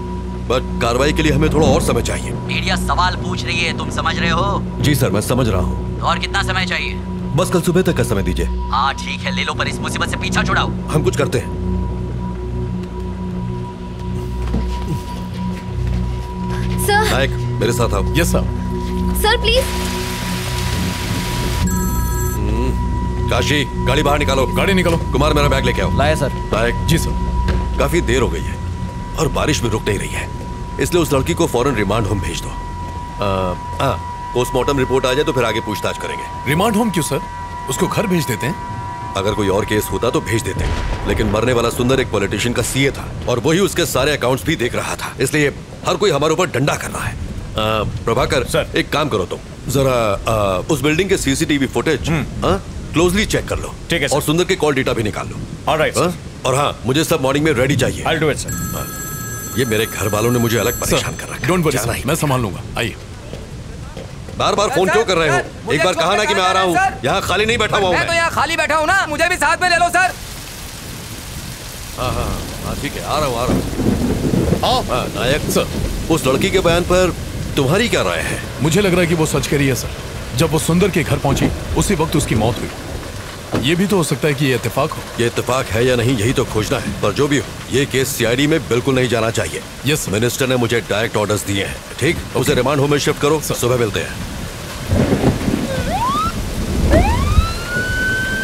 बट कार्रवाई के लिए हमें थोड़ा और समय चाहिए। मीडिया सवाल पूछ रही है, तुम समझ रहे हो? जी सर, मैं समझ रहा हूँ। और कितना समय चाहिए? बस कल सुबह तक का समय दीजिए। हाँ ठीक है, ले लो, पर इस मुसीबत से पीछा छुड़ाओ। हम कुछ करते हैं। सर, नायक मेरे साथ आओ। Yes sir. Sir please. Kashi, गाड़ी बाहर निकालो। गाड़ी निकालो। कुमार, मेरा बैग लेके आओ। लाया सर। नायक। जी सर। काफी देर हो गई है और बारिश भी रुक नहीं रही है, इसलिए उस लड़की को फौरन रिमांड होम भेज दो। पोस्टमार्टम रिपोर्ट आ जाए तो फिर आगे पूछताछ करेंगे। रिमांड होम क्यों सर? उसको घर भेज देते हैं। अगर कोई और केस होता तो भेज देते, लेकिन मरने वाला सुंदर एक पॉलिटिशियन का सीए था और वही उसके सारे अकाउंट्स भी देख रहा था, इसलिए हर कोई हमारे ऊपर डंडा कर रहा है। आ, प्रभाकर सर, एक काम करो, तुम तो, जरा आ, उस बिल्डिंग के सीसीटीवी फुटेज क्लोजली चेक कर लो। ठीक है सर। और सुंदर के कॉल डेटा भी निकाल लो। ऑलराइट। और हाँ, मुझे सब मॉर्निंग में रेडी चाहिए। I will do it sir. ये मेरे घर वालों ने मुझे अलग परेशान कर रखा है। डोंट वरी सर, मैं संभाल लूंगा। आइए। बार बार फोन क्यों कर रहे हो? एक बार कहा ना कि मैं आ रहा हूँ। यहाँ खाली नहीं बैठा हुआ हूँ। मैं तो यहाँ खाली बैठा हूँ ना, मुझे भी साथ में ले लो सर। हाँ हाँ हाँ ठीक है, आ रहा हूँ आ रहा हूँ। हाँ नायक सर, उस लड़की के बयान पर तुम्हारी क्या राय है? मुझे लग रहा है कि वो सच कह रही है सर। जब वो सुंदर के घर पहुंची उसी वक्त उसकी मौत हुई। ये भी तो हो सकता है कि ये इत्तेफाक हो। ये इत्तेफाक है या नहीं, यही तो खोजना है। पर जो भी हो, ये केस सीआईडी में बिल्कुल नहीं जाना चाहिए। यस, मिनिस्टर ने मुझे डायरेक्ट ऑर्डर्स दिए हैं। ठीक, उसे रिमांड होम में शिफ्ट करो। सुबह मिलते हैं।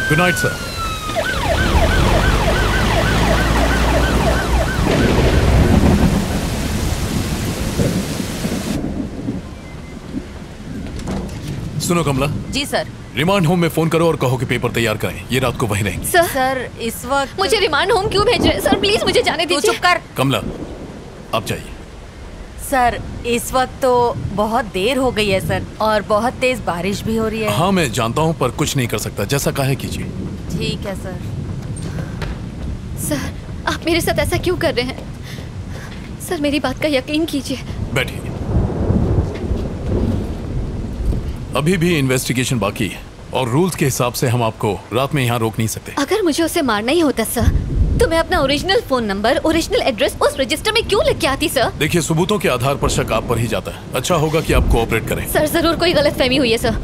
Good night sir. सुनो कमला। जी सर। रिमांड होम में फोन करो और कहो कि पेपर तैयार करें, ये रात को वहीं रहेंगे। सर, सर इस वक्त मुझे रिमांड होम क्यों भेज रहे हैं? सर प्लीज मुझे जाने दीजिए। चुप कर। कमला आप जाइए। सर इस वक्त तो बहुत देर हो गई है सर, और बहुत तेज बारिश भी हो रही है। हाँ मैं जानता हूँ, पर कुछ नहीं कर सकता। जैसा कहे कीजिए। ठीक है सर। सर आप मेरे साथ ऐसा क्यों कर रहे हैं? सर मेरी बात का यकीन कीजिए। बैठिए। अभी भी इन्वेस्टिगेशन बाकी है और रूल्स के हिसाब से हम आपको रात में यहाँ रोक नहीं सकते। अगर मुझे उसे मारना ही होता सर, तो मैं अपना original phone number, original address उस रजिस्टर में क्यों लिख के आती सर? देखिए सबूतों के आधार पर शक आप पर ही जाता है। अच्छा होगा कि आप कोऑपरेट करें। सर जरूर कोई गलतफहमी हुई है सर।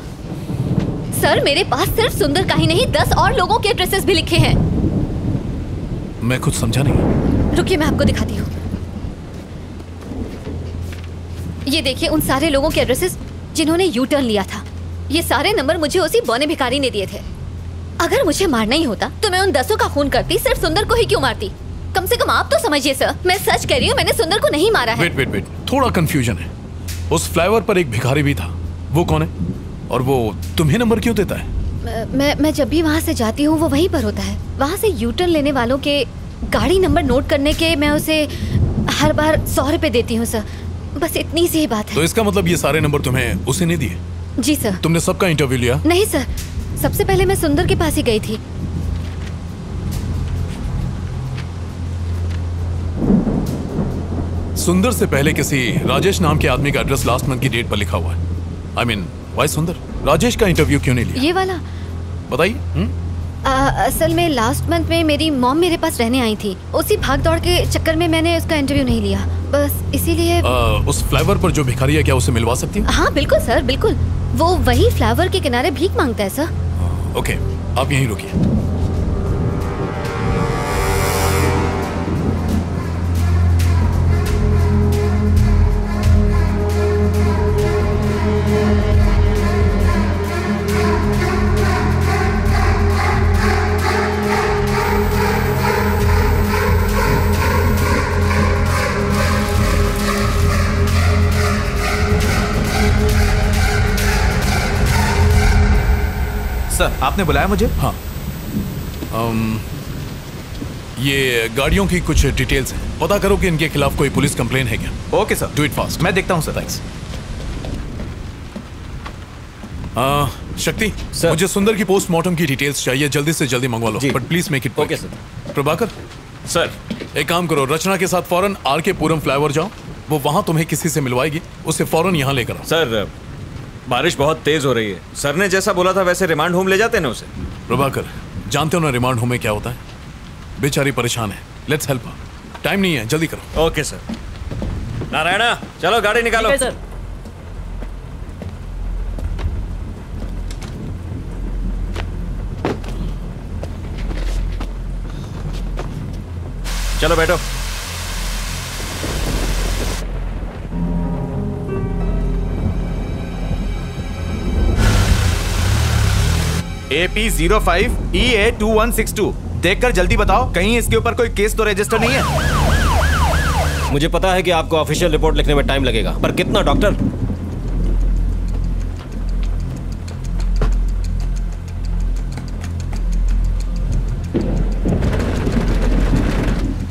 सर मेरे पास सिर्फ सुंदर का ही नहीं, दस और लोगों के एड्रेसेस भी लिखे हैं। मैं कुछ समझा नहीं। रुकिए मैं आपको दिखाती हूँ। ये देखिए उन सारे लोगों के एड्रेसेस जिन्होंने यू टर्न लिया था। ये सारे नंबर मुझे उसी बौने भिखारी ने दिए थे। अगर मुझे मारना ही होता तो मैं उन दसों का खून करती, सिर्फ सुंदर को ही क्यों मारती? कम से कम आप तो समझिए सर। मैं सच कह रही हूँ, मैंने सुंदर को नहीं मारा है। वेट वेट वेट, थोड़ा कंफ्यूजन है। उस फ्लाईओवर पर एक भिखारी भी था, वो कौन है? और वो तुम्हें नंबर क्यों देता है? मैं मैं जब भी वहाँ से जाती हूँ वो वहीं पर होता है। वहाँ से यू टर्न लेने वालों के गाड़ी नंबर नोट करने के मैं उसे हर बार सौ रुपए देती हूँ सर। बस इतनी सी ही बात है। तो इसका मतलब ये सारे नंबर तुम्हें उसे नहीं दिए? जी सर। तुमने सबका इंटरव्यू लिया? नहीं सर, सबसे पहले मैं सुंदर के पास ही गई थी। सुंदर से पहले किसी राजेश नाम के आदमी का एड्रेस लास्ट मंथ की डेट पर लिखा हुआ है। आई मीन वाई सुंदर? राजेश का इंटरव्यू क्यों नहीं लिया? ये वाला बताइए। असल में लास्ट मंथ में मेरी मॉम मेरे पास रहने आई थी, उसी भाग दौड़ के चक्कर में मैंने उसका इंटरव्यू नहीं लिया, बस इसीलिए। उस फ्लावर पर जो भिखारी है, क्या उसे मिलवा सकती हूँ? हाँ बिल्कुल सर बिल्कुल, वो वही फ्लावर के किनारे भीख मांगता है सर। ओके आप यहीं रुकिए। सर आपने बुलाया मुझे? हाँ। आम, ये गाड़ियों की कुछ डिटेल्स हैं। पता करो कि इनके खिलाफ कोई पुलिस कंप्लेन है क्या। Okay sir, do it fast. मैं देखता हूँ सर। थैंक्स। शक्ति सर, मुझे सुंदर की पोस्टमार्टम की डिटेल्स चाहिए, जल्दी से जल्दी मंगवा लो, but please make it. Okay sir. Prabhakar sir एक काम करो, रचना के साथ फौरन आर के पुरम फ्लाईओवर जाओ, वो वहाँ तुम्हें किसी से मिलवाएगी, उसे फौरन यहाँ लेकर आओ। सर बारिश बहुत तेज हो रही है, सर ने जैसा बोला था वैसे रिमांड होम ले जाते हैं ना उसे। प्रभाकर जानते हो ना रिमांड होम में क्या होता है? बेचारी परेशान है, लेट्स हेल्प हर। टाइम नहीं है, जल्दी करो। Okay sir. नारायणा चलो गाड़ी निकालो। सर चलो बैठो। AP zero five E A two one six two देख कर जल्दी बताओ, कहीं इसके ऊपर कोई केस तो रजिस्टर नहीं है। मुझे पता है कि आपको ऑफिशियल रिपोर्ट लिखने में टाइम लगेगा, पर कितना डॉक्टर?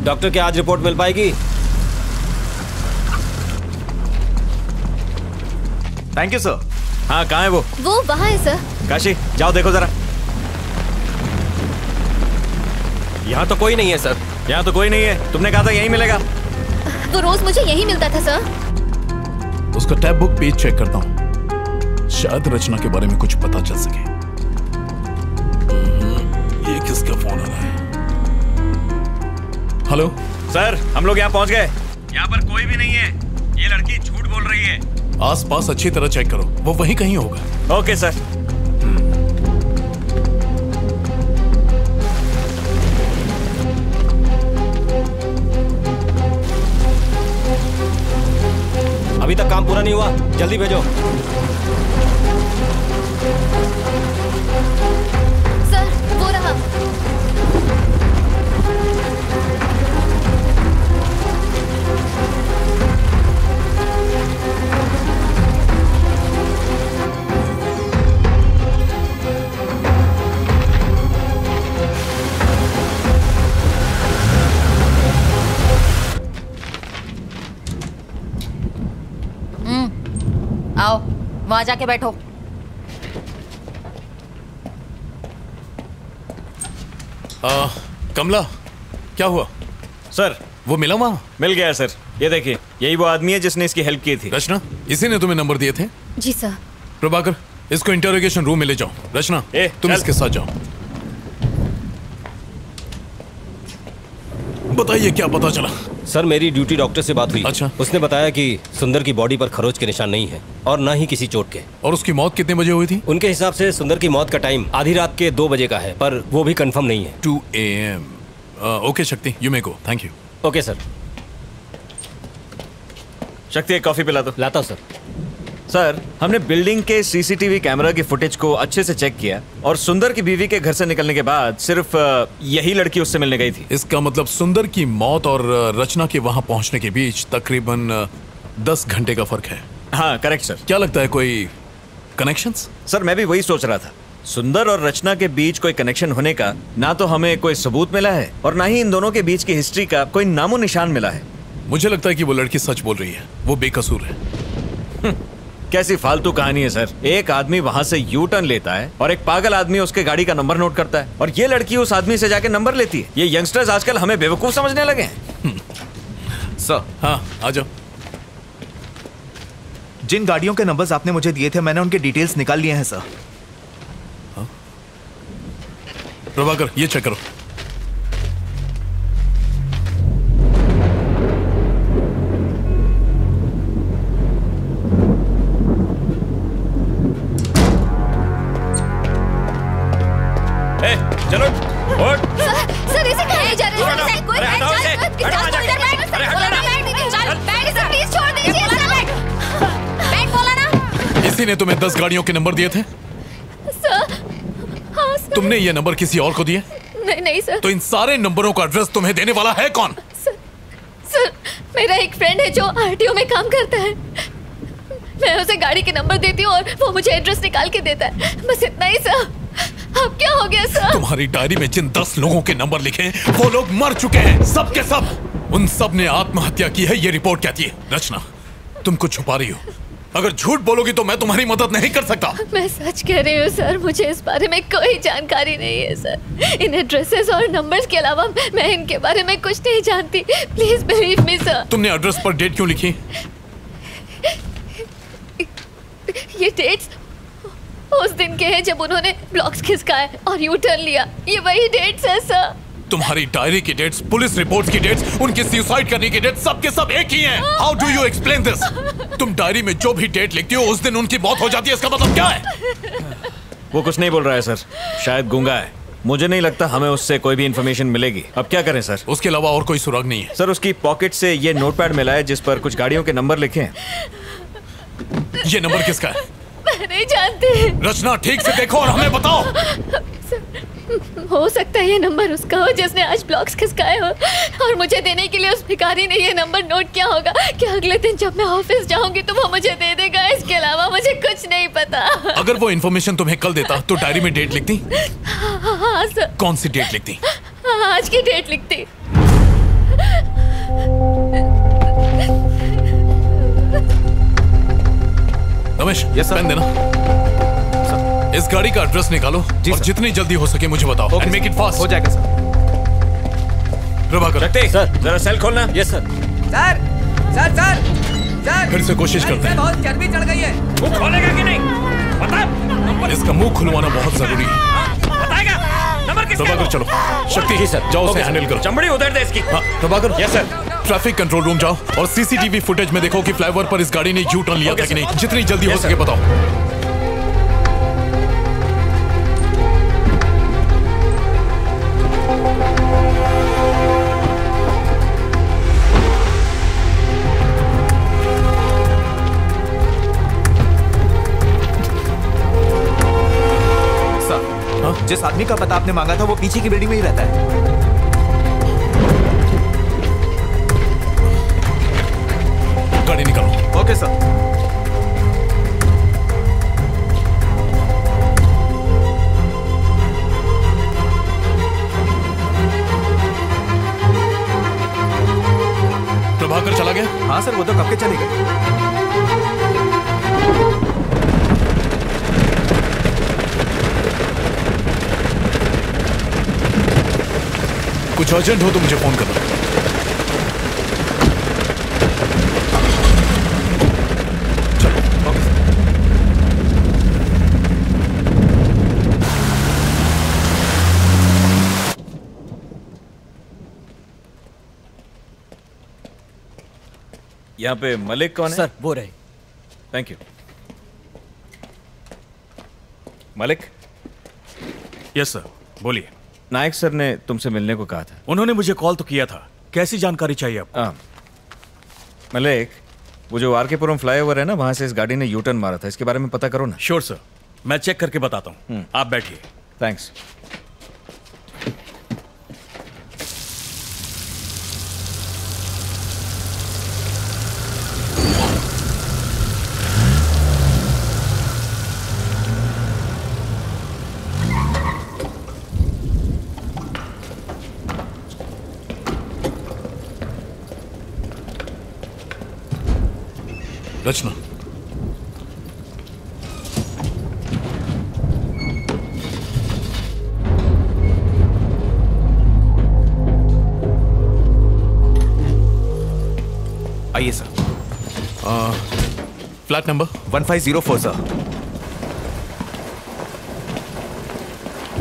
डॉक्टर क्या आज रिपोर्ट मिल पाएगी? Thank you sir. हाँ कहाँ है वो? वो वहाँ है सर। काशी जाओ देखो जरा। यहाँ तो कोई नहीं है सर। यहाँ तो कोई नहीं है, तुमने कहा था यही मिलेगा। वो रोज मुझे यही मिलता था सर। उसका टैब बुक पेज चेक करता हूँ, शायद रचना के बारे में कुछ पता चल सके। ये किसका फोन आ रहा है? हेलो सर, हम लोग यहाँ पहुँच गए। यहाँ पर कोई भी नहीं है, ये लड़की झूठ बोल रही है। आसपास अच्छी तरह चेक करो, वो वहीं कहीं होगा। Okay sir. अभी तक काम पूरा नहीं हुआ, जल्दी भेजो। सर वो रहा। आओ वहां जाके बैठो। आ, कमला क्या हुआ? सर वो मिला वहाँ? मिल गया सर। ये देखिए, यही वो आदमी है जिसने इसकी हेल्प की थी। रचना, इसी ने तुम्हें नंबर दिए थे? जी सर। प्रभाकर इसको इंटरोगेशन रूम में ले जाओ। रचना ए, तुम इसके साथ जाओ। बताइए क्या पता चला? सर मेरी ड्यूटी डॉक्टर से बात हुई। अच्छा। उसने बताया कि सुंदर की बॉडी पर खरोच के निशान नहीं है और ना ही किसी चोट के। और उसकी मौत कितने बजे हुई थी? उनके हिसाब से सुंदर की मौत का टाइम आधी रात के दो बजे का है, पर वो भी कंफर्म नहीं है। Two A M. Okay Shakti, you may go. Thank you. Okay sir. Shakti एक कॉफी पिला दो। लाता हूँ सर। सर हमने बिल्डिंग के सीसीटीवी कैमरा की फुटेज को अच्छे से चेक किया और सुंदर की बीवी के घर से निकलने के बाद सिर्फ यही लड़की उससे मिलने गई थी। इसका मतलब सुंदर की मौत और रचना के वहां पहुंचने के बीच तकरीबन दस घंटे का फर्क है। हाँ करेक्ट सर। क्या लगता है कोई कनेक्शंस? सर मैं भी वही सोच रहा था, सुंदर और रचना के बीच कोई कनेक्शन होने का ना तो हमें कोई सबूत मिला है और ना ही इन दोनों के बीच की हिस्ट्री का कोई नामो निशान मिला है। मुझे लगता है कि वो लड़की सच बोल रही है, वो बेकसूर है। कैसी फालतू कहानी है सर। एक आदमी वहां से यू टर्न लेता है और एक पागल आदमी उसके गाड़ी का नंबर नोट करता है और ये लड़की उस आदमी से जाके नंबर लेती है। ये यंगस्टर्स आजकल हमें बेवकूफ समझने लगे हैं सर। हाँ आ जाओ। जिन गाड़ियों के नंबर्स आपने मुझे दिए थे मैंने उनके डिटेल्स निकाल लिए हैं सर। प्रभाकर ये चेक करो। चलो और सर, सर इसे कहां जा रहे हैं? सर कोई बैठ जाओ, बैठ सर प्लीज छोड़ दीजिए। बैठ बोला ना। इसी ने तुम्हें दस गाड़ियों के नंबर दिए थे सर? हां सर। तुमने ये नंबर किसी और को दिए? नहीं नहीं सर। तो इन सारे नंबरों का एड्रेस तुम्हें देने वाला है कौन? सर सर मेरा एक फ्रेंड है जो आरटीओ में काम करता है, मैं उसे गाड़ी के नंबर देती हूँ और वो मुझे एड्रेस निकाल के देता है, बस इतना ही सर। अब क्या हो गया सर? तुम्हारी डायरी में जिन दस लोगों के नंबर लिखे वो लोग मर चुके हैं, सब के सब। उन सब ने आत्महत्या की है ये रिपोर्ट कहती है। रचना तुम कुछ छुपा रही हो, अगर झूठ बोलोगी तो मैं तुम्हारी मदद नहीं कर सकता। मैं सच कह रही हूँ सर, मुझे इस बारे में कोई जानकारी नहीं है सर। इन एड्रेसेस और नंबर्स के अलावा मैं इनके बारे में कुछ नहीं जानती, प्लीज बिलीव मी सर। तुमने एड्रेस पर डेट क्यों लिखी? ये डेट्स उस दिन के हैं जब उन्होंने ब्लॉक्स खिसकाए और यू टर्न लिया, ये वही डेट्स है सर। तुम्हारी डायरी की डेट्स, पुलिस रिपोर्ट्स की डेट्स, उनके सुसाइड करने की डेट्स, सब के सब एक ही हैं। How do you explain this? तुम डायरी में जो भी डेट लिखती हो उस दिन उनकी मौत हो जाती है, इसका मतलब क्या है? वो कुछ नहीं बोल रहा है सर, शायद गूंगा है। मुझे नहीं लगता हमें उससे कोई भी इन्फॉर्मेशन मिलेगी। अब क्या करें सर? उसके अलावा और कोई सुराग नहीं है सर। उसकी पॉकेट से ये नोटपैड मिला है जिस पर कुछ गाड़ियों के नंबर लिखे हैं। ये नंबर किसका है? नहीं जानते। रचना ठीक से देखो और हमें बताओ। सर, हो सकता है ये नंबर उसका हो जिसने आज ब्लॉक्स खिसकाए हो और मुझे देने के लिए उस भिखारी ने ये नंबर नोट किया होगा कि अगले दिन जब मैं ऑफिस जाऊंगी तो वो मुझे दे देगा। इसके अलावा मुझे कुछ नहीं पता। अगर वो इन्फॉर्मेशन तुम्हें कल देता तो डायरी में डेट लिखती? हाँ, हाँ, सर। कौन सी डेट लिखती? हाँ, आज की डेट लिखती। रमेश, yes, पेन देना। सर। इस गाड़ी का एड्रेस निकालो जी, और जितनी जल्दी हो सके मुझे बताओ। And make it fast. हो जाएगा सर। प्रभाकर, सर जरा सेल खोलना। Yes sir. Sir sir sir sir फिर से कोशिश करते हैं। बहुत चर्बी चढ़ गई है। वो खोलेगा कि नहीं बता। इसका मुंह खुलवाना बहुत जरूरी है। बताएगा नंबर किसका? प्रभाकर चलो। शक्ति जी सर, जाओ उसे हैंडल करो। चमड़ी उधर दे इसकी। हां Prabhakar. Yes sir. Traffic control room जाओ और सीसीटीवी फुटेज में देखो कि फ्लाईओवर पर इस गाड़ी ने यू टर्न लिया था कि नहीं। जितनी जल्दी हो सके बताओ। सर, हाँ? जिस आदमी का पता आपने मांगा था वो पीछे की बिल्डिंग में ही रहता है। गाड़ी निकालो। Okay sir. प्रभाकर चला गया? हाँ सर, वो तो कब के चले गए। कुछ अर्जेंट हो तो मुझे फोन करना। यहाँ पे मलिक कौन है? सर वो रहे। Thank you. Malik. Yes sir, बोलिए। नायक सर ने तुमसे मिलने को कहा था। उन्होंने मुझे कॉल तो किया था। कैसी जानकारी चाहिए आपको? हाँ मलिक, वो जो आर के पुरम फ्लाईओवर है ना, वहां से इस गाड़ी ने यू टर्न मारा था, इसके बारे में पता करो ना। श्योर सर, मैं चेक करके बताता हूँ। आप बैठिए। थैंक्स। रचना, आइए sir. Flat number one five zero four. Sir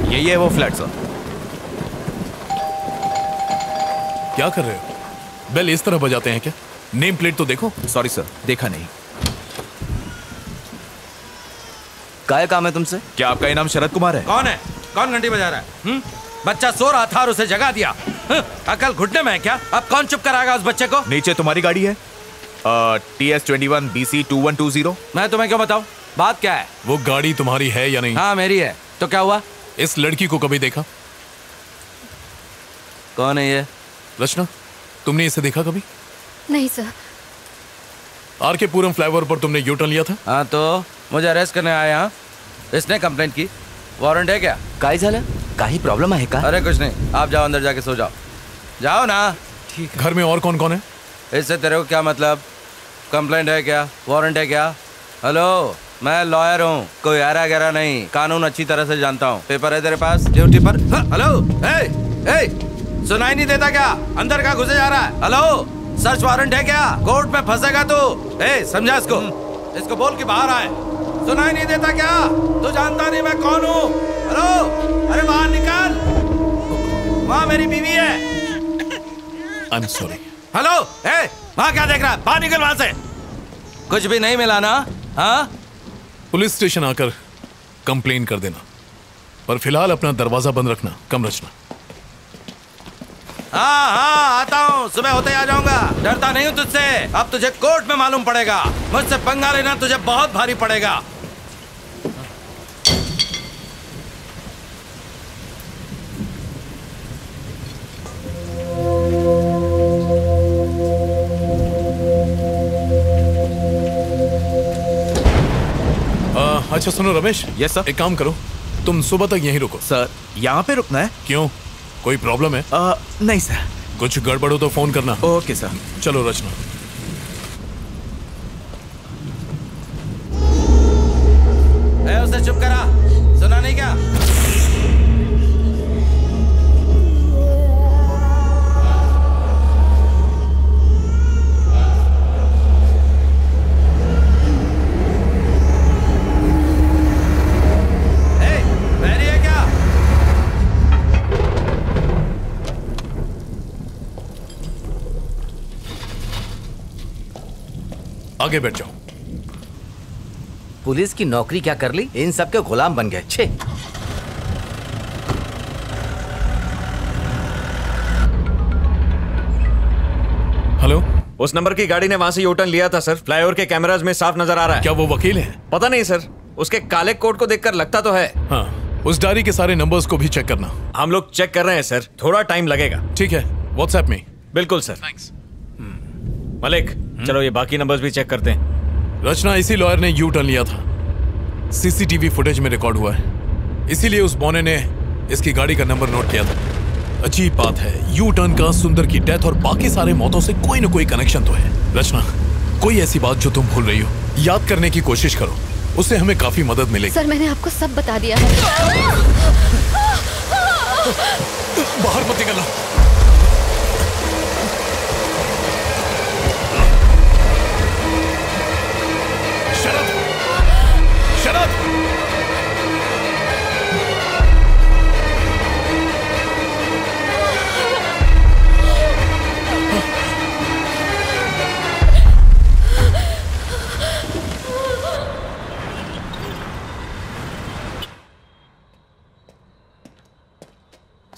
यही है वो फ्लैट। सर क्या कर रहे हो? बेल इस तरह बजाते हैं क्या? नेम प्लेट तो देखो। सॉरी सर, देखा नहीं। क्या काम है तुमसे? क्या आपका इनाम शरद कुमार है? कौन है? कौन घंटी बजा रहा है? हुँ? बच्चा सो रहा था और उसे जगा दिया। हुँ? अकल घुटने में है क्या? अब कौन चुप कराएगा उस बच्चे को? नीचे तुम्हारी गाड़ी है T S twenty one B C two one two zero. मैं तुम्हें क्यों बताऊं? बात क्या है? वो गाड़ी तुम्हारी है या नहीं? हाँ मेरी है। तो क्या हुआ? इस लड़की को कभी देखा? कौन है ये? रचना, तुमने इसे देखा कभी? नहीं सर। आर के पूरम फ्लाईओवर पर तुमने यू टर्न लिया था? हाँ तो मुझे अरेस्ट करने आया। हाँ इसने कंप्लेंट की। वारंट है क्या? काई झाला? काही प्रॉब्लम है का? अरे कुछ नहीं, आप जाओ अंदर जाके सो जाओ। जाओ ना। ठीक है। घर में और कौन कौन है? इससे तेरे को क्या मतलब? कंप्लेंट है क्या? वारंट है क्या? हेलो, मैं लॉयर हूँ, कोई आरा गहरा नहीं, कानून अच्छी तरह से जानता हूँ। पेपर है तेरे पास ड्यूटी पर? हेलो, सुनाई नहीं देता क्या? अंदर का घुसे जा रहा है। हेलो, सर्च वारंट है क्या? कोर्ट में फंसेगा तू। ए समझा इसको, इसको बोल कि बाहर आए। सुनाई नहीं देता क्या? तू जानता नहीं मैं कौन हूँ? हेलो, अरे बाहर निकाल। वहाँ मेरी बीवी है। I'm sorry। हेलो, हे, वहाँ क्या देख रहा है? बाहर निकल वहाँ से। कुछ भी नहीं मिला ना? हाँ? पुलिस स्टेशन आकर कंप्लेन कर देना, पर फिलहाल अपना दरवाजा बंद रखना, कम रचना। हाँ हाँ आता हूँ, सुबह होते ही आ जाऊंगा। डरता नहीं हूँ तुझसे। अब तुझे कोर्ट में मालूम पड़ेगा, मुझसे पंगा लेना तुझे बहुत भारी पड़ेगा। अच्छा सुनो रमेश। Yes sir. एक काम करो, तुम सुबह तक यहीं रुको। सर यहाँ पे रुकना है? क्यों, कोई प्रॉब्लम है? आ, नहीं सर। कुछ गड़बड़ हो तो फोन करना। Okay sir. चलो रचना। ए, उसे चुप करा, सुना नहीं क्या? आगे बैठ जाओ। पुलिस की नौकरी क्या कर ली, इन सब के गुलाम बन गए। छे हेलो, उस नंबर की गाड़ी ने वहां से यू टर्न लिया था सर। फ्लाईओवर के कैमराज में साफ नजर आ रहा है। क्या वो वकील है? पता नहीं सर, उसके काले कोट को देखकर लगता तो है। हाँ, उस डायरी के सारे नंबर्स को भी चेक करना। हम लोग चेक कर रहे हैं सर, थोड़ा टाइम लगेगा। ठीक है, व्हाट्सएप में। बिल्कुल सर। थैंक्स मलिक। चलो ये बाकी नंबर्स भी चेक करते हैं। रचना, इसी लॉयर ने यू टर्न लिया था। सीसीटीवी फुटेज में रिकॉर्ड हुआ है, इसीलिए उस बौने ने इसकी गाड़ी का नंबर नोट किया था। अजीब बात है, यू टर्न का सुंदर की डेथ और बाकी सारे मौतों से कोई ना कोई कनेक्शन तो है। रचना, कोई ऐसी बात जो तुम भूल रही हो, याद करने की कोशिश करो, उससे हमें काफी मदद मिलेगी। सर मैंने आपको सब बता दिया है। बाहर मत निकलना।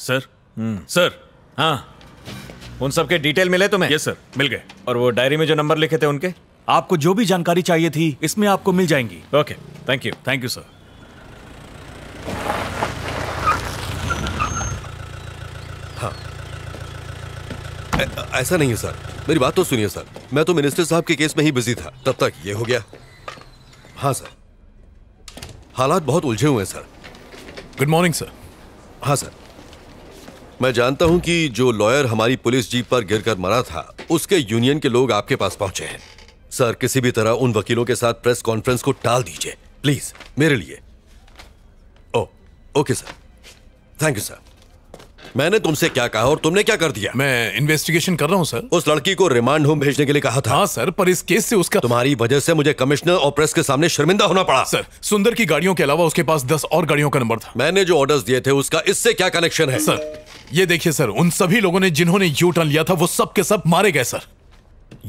सर सर हाँ, उन सब के डिटेल मिले तुम्हें? यस सर, मिल गए। और वो डायरी में जो नंबर लिखे थे उनके? आपको जो भी जानकारी चाहिए थी इसमें आपको मिल जाएंगी। Okay, thank you. Thank you sir. हाँ, ऐसा नहीं है सर, मेरी बात तो सुनिए सर। मैं तो मिनिस्टर साहब के केस में ही बिजी था, तब तक ये हो गया। हाँ सर, हालात बहुत उलझे हुए हैं सर। Good morning sir. हाँ सर, मैं जानता हूं कि जो लॉयर हमारी पुलिस जीप पर गिरकर मरा था, उसके यूनियन के लोग आपके पास पहुंचे हैं सर। किसी भी तरह उन वकीलों के साथ प्रेस कॉन्फ्रेंस को टाल दीजिए प्लीज, मेरे लिए। Oh, okay sir, thank you sir. मैंने तुमसे क्या कहा और तुमने क्या कर दिया? मैं इन्वेस्टिगेशन कर रहा हूं सर। उस लड़की को रिमांड होम भेजने के लिए कहा था। हाँ सर, पर इस केस से उसका, तुम्हारी वजह से मुझे कमिश्नर और प्रेस के सामने शर्मिंदा होना पड़ा सर। सुंदर की गाड़ियों के अलावा उसके पास दस और गाड़ियों का नंबर था। मैंने जो ऑर्डर्स दिए थे उसका इससे क्या कनेक्शन है? सर ये देखिए सर, उन सभी लोगों ने जिन्होंने यू टर्न लिया था वो सब के सब मारे गए सर।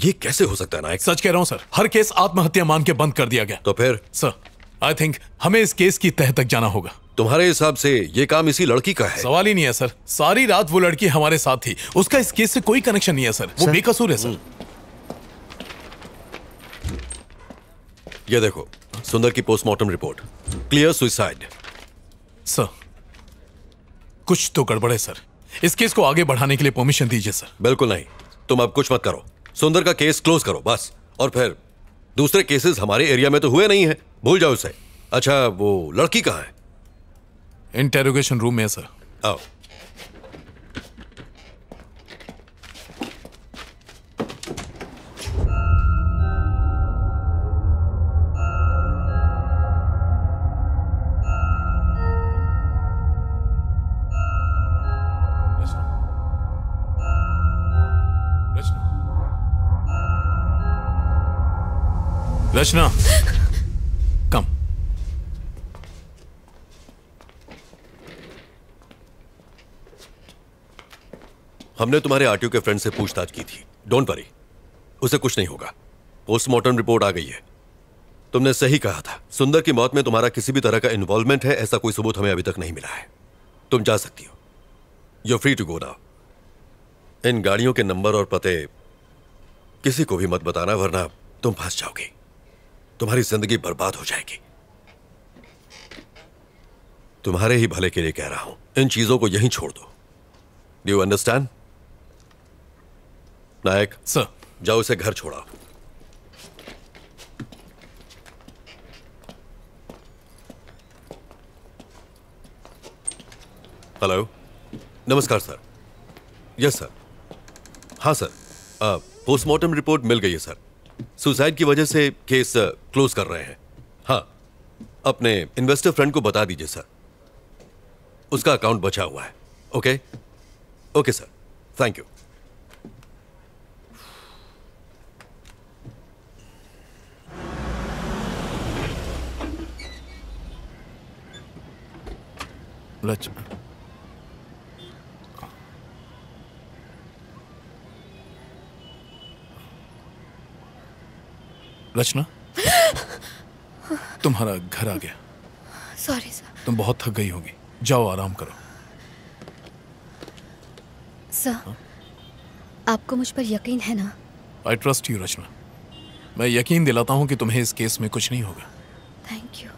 ये कैसे हो सकता है नायक? सच कह रहा हूँ सर, हर केस आत्महत्या मान के बंद कर दिया गया। तो फिर सर आई थिंक हमें इस केस की तह तक जाना होगा। तुम्हारे हिसाब से ये काम इसी लड़की का है? सवाल ही नहीं है सर, सारी रात वो लड़की हमारे साथ थी, उसका इस केस से कोई कनेक्शन नहीं है सर। वो बेकसूर है सर। ये देखो सुंदर की postmortem report, clear suicide. Sir कुछ तो गड़बड़ है सर, इस केस को आगे बढ़ाने के लिए परमिशन दीजिए सर। बिल्कुल नहीं, तुम अब कुछ मत करो, सुंदर का केस क्लोज करो बस। और फिर दूसरे केसेस हमारे एरिया में तो हुए नहीं है, भूल जाओ उसे। अच्छा वो लड़की कहाँ है? इंटेरोगेशन रूम में है सर। आओ। रचना, कम। हमने तुम्हारे आरटीओ के फ्रेंड से पूछताछ की थी, डोंट वरी, उसे कुछ नहीं होगा। पोस्टमार्टम रिपोर्ट आ गई है। तुमने सही कहा था, सुंदर की मौत में तुम्हारा किसी भी तरह का इन्वॉल्वमेंट है ऐसा कोई सबूत हमें अभी तक नहीं मिला है। तुम जा सकती हो, you are free to go now. इन गाड़ियों के नंबर और पते किसी को भी मत बताना, वरना तुम फंस जाओगी, तुम्हारी जिंदगी बर्बाद हो जाएगी। तुम्हारे ही भले के लिए कह रहा हूं, इन चीजों को यहीं छोड़ दो। Do you understand? Nayak sir, जाओ उसे घर छोड़ाओ। हेलो, नमस्कार सर। यस सर, हाँ सर, पोस्टमार्टम रिपोर्ट मिल गई है सर। सुसाइड की वजह से केस क्लोज कर रहे हैं। हाँ, अपने इन्वेस्टर फ्रेंड को बता दीजिए सर, उसका अकाउंट बचा हुआ है। Okay okay sir, thank you. Rachna, Rachna तुम्हारा घर आ गया। Sorry sir. तुम बहुत थक गई होगी, जाओ आराम करो। सर, हा? आपको मुझ पर यकीन है ना? I trust you Rachna. मैं यकीन दिलाता हूं कि तुम्हें इस केस में कुछ नहीं होगा। Thank you.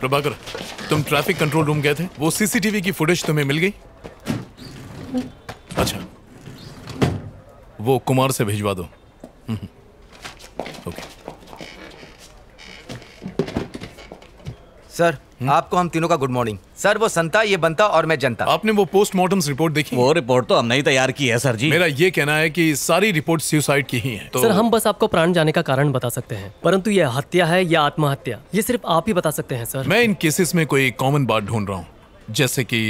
प्रभाकर, तुम ट्रैफिक कंट्रोल रूम गए थे, वो सीसीटीवी की फुटेज तुम्हें मिल गई? अच्छा, वो कुमार से भिजवा दो। ओके सर, आपको हम तीनों का गुड मॉर्निंग। सर, वो संता, ये बनता और मैं जनता। आपने वो पोस्टमार्टम रिपोर्ट देखी? वो रिपोर्ट तो हमने ही तैयार की है सर जी। मेरा ये कहना है कि सारी रिपोर्ट सुसाइड की ही है। तो... सर, हम बस आपको प्राण जाने का कारण बता सकते हैं, परंतु ये हत्या है या आत्महत्या ये सिर्फ आप ही बता सकते हैं सर। मैं इन केसेस में कोई कॉमन बात ढूंढ रहा हूँ, जैसे कि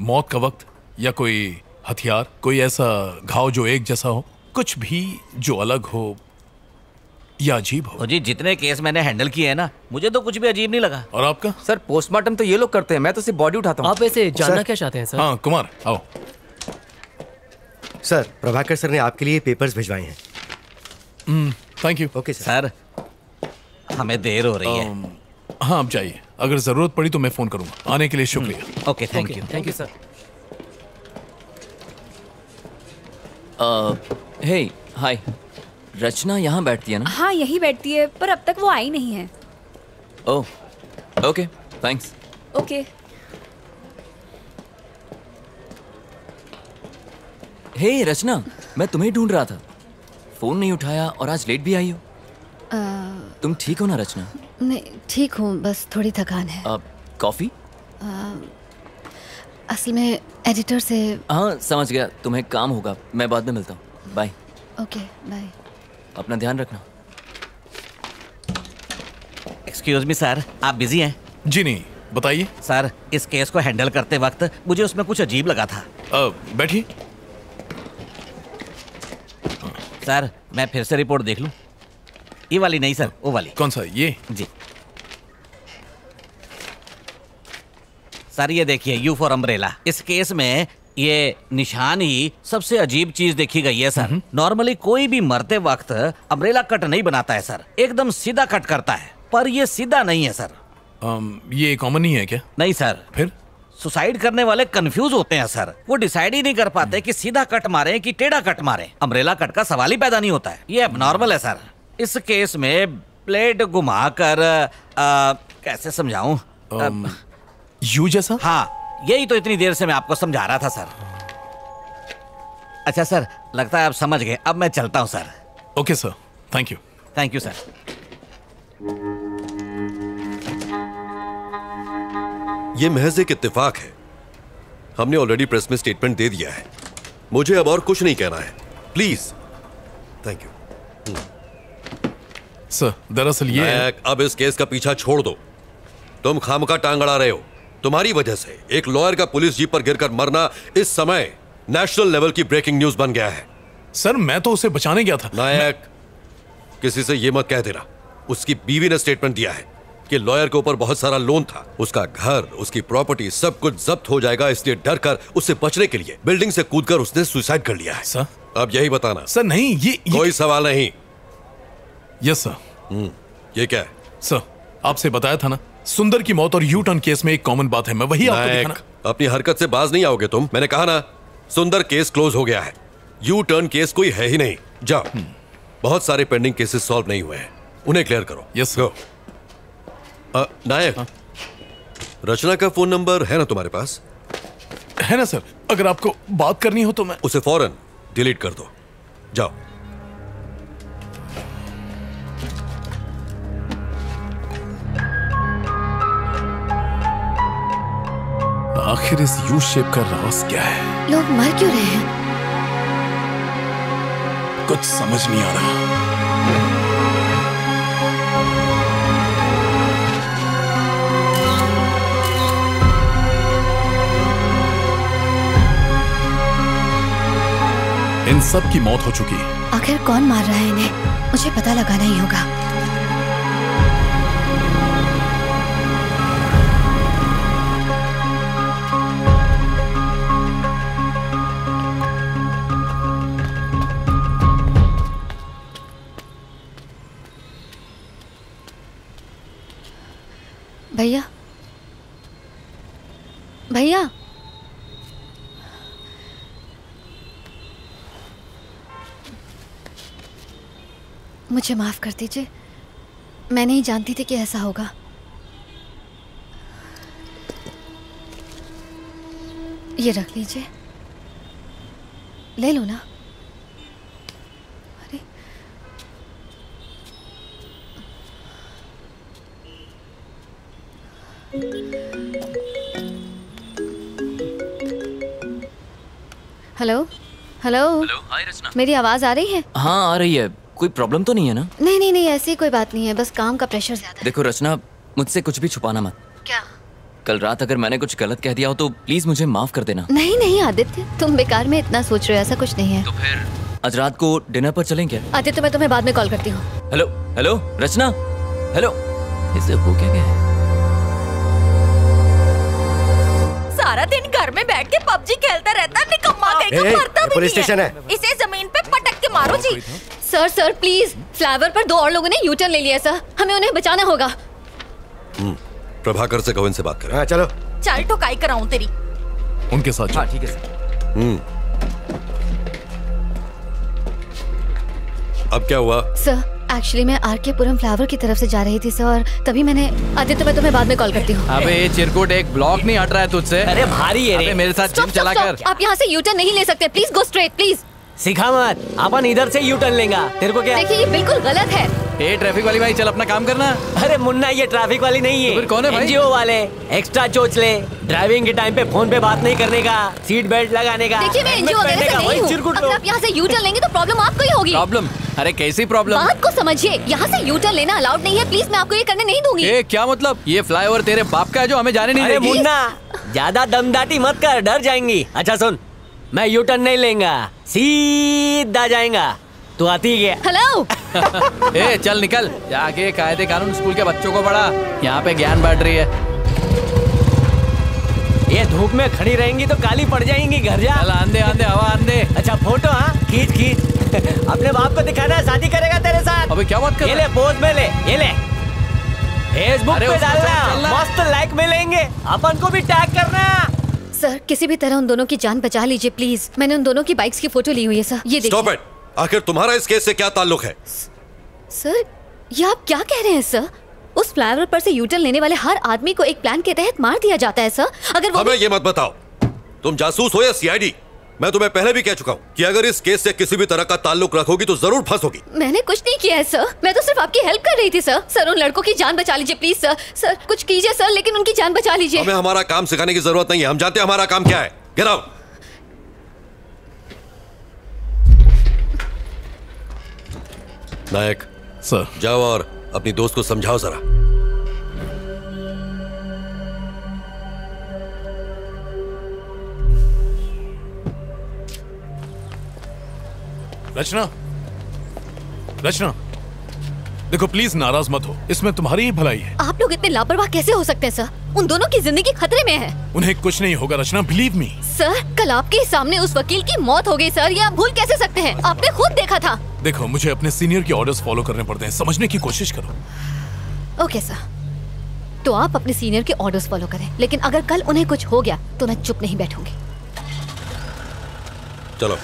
मौत का वक्त या कोई हथियार, कोई ऐसा घाव जो एक जैसा हो, कुछ भी जो अलग हो या अजीब हो। जी, जितने केस मैंने हैंडल किए हैं ना, मुझे तो कुछ भी अजीब नहीं लगा। और आपका? सर, पोस्टमार्टम तो ये लोग करते हैं, मैं तो सिर्फ बॉडी उठाता हूँ। आप ऐसे जानना क्या चाहते हैं सर? हाँ कुमार, आओ। सर, प्रभाकर सर ने आपके लिए पेपर्स भिजवाए हैं। Thank you. ओके सर, हमें देर हो रही um, है। हाँ आप जाइए, अगर जरूरत पड़ी तो मैं फोन करूंगा। आने के लिए शुक्रिया। Okay thank you. Thank you sir. Hey hi, Rachna यहाँ बैठती है ना? हाँ यही बैठती है, पर अब तक वो आई नहीं है। Oh okay thanks. Okay hey Rachna, मैं तुम्हें ढूंढ रहा था, फोन नहीं उठाया और आज लेट भी आई हो। uh, तुम ठीक हो ना रचना? नहीं ठीक हूँ, बस थोड़ी थकान है। uh, coffee? uh, असल में एडिटर से। हाँ समझ गया, तुम्हें काम होगा, मैं बाद में मिलता हूँ। बाय। ओके बाय, अपना ध्यान रखना। एक्सक्यूज मी सर, आप बिजी हैं? जी नहीं, बताइए। सर इस केस को हैंडल करते वक्त मुझे उसमें कुछ अजीब लगा था। uh, बैठिए। सर मैं फिर से रिपोर्ट देख लूं? ये वाली नहीं सर, वो वाली। कौन सा? ये? जी सर ये देखिए, यू फॉर अम्ब्रेला। इस केस में ये निशान ही सबसे अजीब चीज देखी गई है सर। नॉर्मली कोई भी मरते वक्त अम्ब्रेला कट नहीं बनाता है सर, एकदम सीधा कट करता है, पर ये सीधा नहीं है सर। आम, ये कॉमन ही है क्या? नहीं सर। फिर सुसाइड करने वाले कंफ्यूज होते हैं सर, वो डिसाइड ही नहीं कर पाते कि सीधा कट मारें कि टेढ़ा कट मारें। अम्ब्रेला कट का सवाल ही पैदा नहीं होता है, ये अबनॉर्मल है सर। इस केस में ब्लेड घुमाकर कैसे समझाऊं? यू जैसा? हाँ यही तो इतनी देर से मैं आपको समझा रहा था सर। अच्छा सर, लगता है आप समझ गए, अब मैं चलता हूँ sir. Okay sir, thank you. Thank you sir. ये महज एक इत्तेफाक है, हमने ऑलरेडी प्रेस में स्टेटमेंट दे दिया है। मुझे अब और कुछ नहीं कहना है, प्लीज। Thank you sir. दरअसल ये नायक, अब इस केस का पीछा छोड़ दो। तुम खामखा टांग अड़ा रहे हो, तुम्हारी वजह से एक लॉयर का पुलिस जीप पर गिरकर मरना इस समय नेशनल लेवल की ब्रेकिंग न्यूज बन गया है। सर मैं तो उसे बचाने गया था। नायक मैं... किसी से यह मत कह देना। उसकी बीवी ने स्टेटमेंट दिया है कि लॉयर के ऊपर बहुत सारा लोन था, उसका घर, उसकी प्रॉपर्टी सब कुछ जब्त हो जाएगा, इसलिए डर कर उससे बचने के लिए बिल्डिंग से कूदकर उसने सुसाइड कर लिया है। सर अब यही बताना। सर नहीं, ये, ये कोई सवाल नहीं। Yes sir. ये क्या है सर? आपसे बताया था ना, सुंदर की मौत और यू टर्न केस में एक कॉमन बात है। मैं वही आपको दिखाना। अपनी हरकत से बाज नहीं आओगे तुम। मैंने कहा ना, सुंदर केस क्लोज हो गया है, यू टर्न केस कोई है ही नहीं। जाओ, बहुत सारे पेंडिंग केसेस सॉल्व नहीं हुए हैं, उन्हें क्लियर करो। Yes go. आ, नायक हाँ? रचना का फोन नंबर है ना तुम्हारे पास? है ना सर, अगर आपको बात करनी हो तो मैं। उसे फौरन डिलीट कर दो, जाओ। आखिर इस यू शेप का राज क्या है? लोग मर क्यों रहे हैं? कुछ समझ नहीं आ रहा। इन सब की मौत हो चुकी है, आखिर कौन मार रहा है इन्हें? मुझे पता लगाना ही होगा। भैया, भैया मुझे माफ कर दीजिए, मैं नहीं जानती थी कि ऐसा होगा। ये रख लीजिए, ले लो ना। अरे हेलो हेलो, हाय रचना, मेरी आवाज आ रही है? हाँ आ रही है, कोई प्रॉब्लम तो नहीं है ना? नहीं नहीं नहीं, ऐसी कोई बात नहीं है, बस काम का प्रेशर ज्यादा है। देखो रचना, मुझसे कुछ भी छुपाना मत। क्या? कल रात अगर मैंने कुछ गलत कह दिया हो तो प्लीज मुझे माफ कर देना। नहीं नहीं आदित्य, तुम बेकार में इतना सोच रहे हो, ऐसा कुछ नहीं है। तो फिर आज रात को डिनर पर चलें क्या? आदित्य मैं तुम्हें बाद में कॉल करती हूँ। Hello hello Rachna, hello. इसे वो क्या क्या है? सारा दिन घर में बैठ के पबजी खेलता रहता, निकम्मा कहकर मरता भी नहीं है। इसे जमीन पे पटक के मारो जी। सर सर प्लीज, फ्लावर पर दो और लोगों ने यू टर्न ले लिया सर, हमें उन्हें बचाना होगा। प्रभाकर से कहो इनसे बात करें। चलो चल, ठोकाई कराऊं तेरी उनके साथ। हाँ ठीक है सर। अब क्या हुआ सर? एक्चुअली मैं आरके पुरम फ्लावर की तरफ से जा रही थी सर, तभी मैंने आदित्य, मैं तुम्हें बाद में कॉल करती हूँ। अबे ये चिरकुट एक ब्लॉक नहीं हट रहा है तुझसे। अरे भारी है रे। मेरे साथ जिम चला कर। आप यहाँ से यू टर्न नहीं ले सकते, प्लीज गो स्ट्रेट प्लीज। सिखा मत, अपन इधर से यू टर्न लेगा। तेरे को क्या? देखिए ये बिल्कुल गलत है। ये ट्रैफिक वाली भाई, चल अपना काम करना। अरे मुन्ना ये ट्रैफिक वाली नहीं है। फिर कौन है भाई? एनजीओ वाले। एक्स्ट्रा चोच ले, ड्राइविंग के टाइम पे फोन पे बात नहीं करने का, सीट बेल्ट लगाने का। देखिए मैं एनजीओ वगैरह से नहीं हूं। अगर आप यहाँ से यू टर्न लेंगे तो प्रॉब्लम आपको ही होगी। प्रॉब्लम? अरे कैसी प्रॉब्लम? बात को समझिए, यहाँ से यू टर्न लेना अलाउड नहीं है। प्लीज मैं आपको ये करने नहीं दूंगी। ए, क्या मतलब? ये फ्लाईओवर तेरे बाप का है जो हमें जाने नहीं देगी। मुन्ना ज्यादा दमदाटी मत कर, डर जाएंगी। अच्छा सुन, मैं यू टर्न नहीं लेगा, सीधा जाएगा। तू आती है? हेलो। ए चल निकल, जाके कायदे कानून स्कूल के बच्चों को पढ़ा, यहाँ पे ज्ञान बांट रही है। ये धूप में खड़ी रहेंगी तो काली पड़ जाएंगी, घर जा। आंधे आंधे हवा आंधे। अच्छा फोटो हाँ, खींच खींच अपने बाप को दिखाना है, शादी करेगा तेरे साथ। अबे क्या बात कर, ये ले पोज में ले, ये ले फेसबुक पे डालना, मस्त लाइक मिलेंगे। अपन को भी टैग करना। सर किसी भी तरह उन दोनों की जान बचा लीजिए प्लीज, मैंने उन दोनों की बाइक्स की फोटो ली हुई है सर, ये देखिए। स्टॉप इट, आखिर तुम्हारा इस केस से क्या ताल्लुक है? सर ये आप क्या कह रहे हैं सर? उस फ्लाईओवर पर से यू टर्न लेने वाले हर आदमी को एक प्लान के तहत मार दिया जाता है सर। अगर वो हमें भी... ये मत बताओ तुम जासूस हो या सीआईडी। मैं तुम्हें पहले भी कह चुका हूँ कि अगर इस केस से किसी भी तरह का ताल्लुक रखोगी तो जरूर फंसोगी। मैंने कुछ नहीं किया है सर, मैं तो सिर्फ आपकी हेल्प कर रही थी सर। सर उन लड़कों की जान बचा लीजिए प्लीज सर। सर कुछ कीजिए सर, लेकिन उनकी जान बचा लीजिए। हमें हमारा काम सिखाने की जरूरत नहीं है, हम जानते हैं हमारा काम क्या है। Get out. नायक सर जाओ और अपनी दोस्त को समझाओ जरा। रचना, रचना, देखो प्लीज नाराज मत हो, इसमें तुम्हारी ही भलाई है। आप लोग इतने लापरवाह कैसे हो सकते हैं सर? उन दोनों की जिंदगी खतरे में है। उन्हें कुछ नहीं होगा रचना, बिलीव मी। सर कल आपके सामने उस वकील की मौत हो गई सर, ये आप भूल कैसे सकते हैं? आपने खुद देखा था। देखो मुझे अपने सीनियर के ऑर्डर्स फॉलो करने पड़ते हैं, समझने की कोशिश करो। ओके सर, तो आप अपने सीनियर के ऑर्डर्स फॉलो करें, लेकिन अगर कल उन्हें कुछ हो गया तो मैं चुप नहीं बैठूंगी। चलो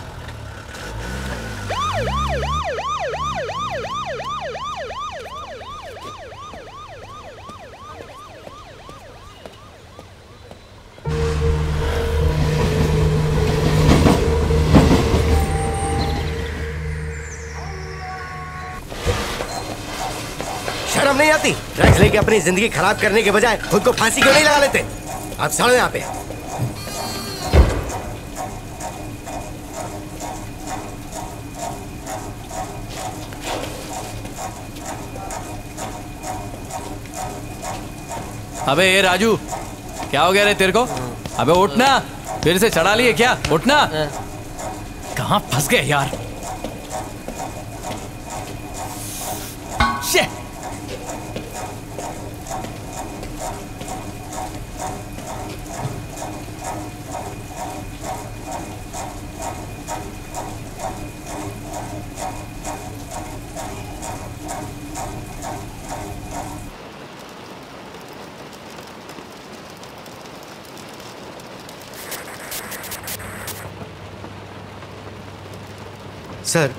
नहीं आती, ड्रग्स लेके अपनी जिंदगी खराब करने के बजाय खुद को फांसी क्यों नहीं लगा लेते आप? सालों यहाँ पे अबे ये राजू क्या हो गया रे तेरे को? अबे उठना, फिर से चढ़ा लिए क्या? उठना, कहाँ फंस गए यार? शे सर,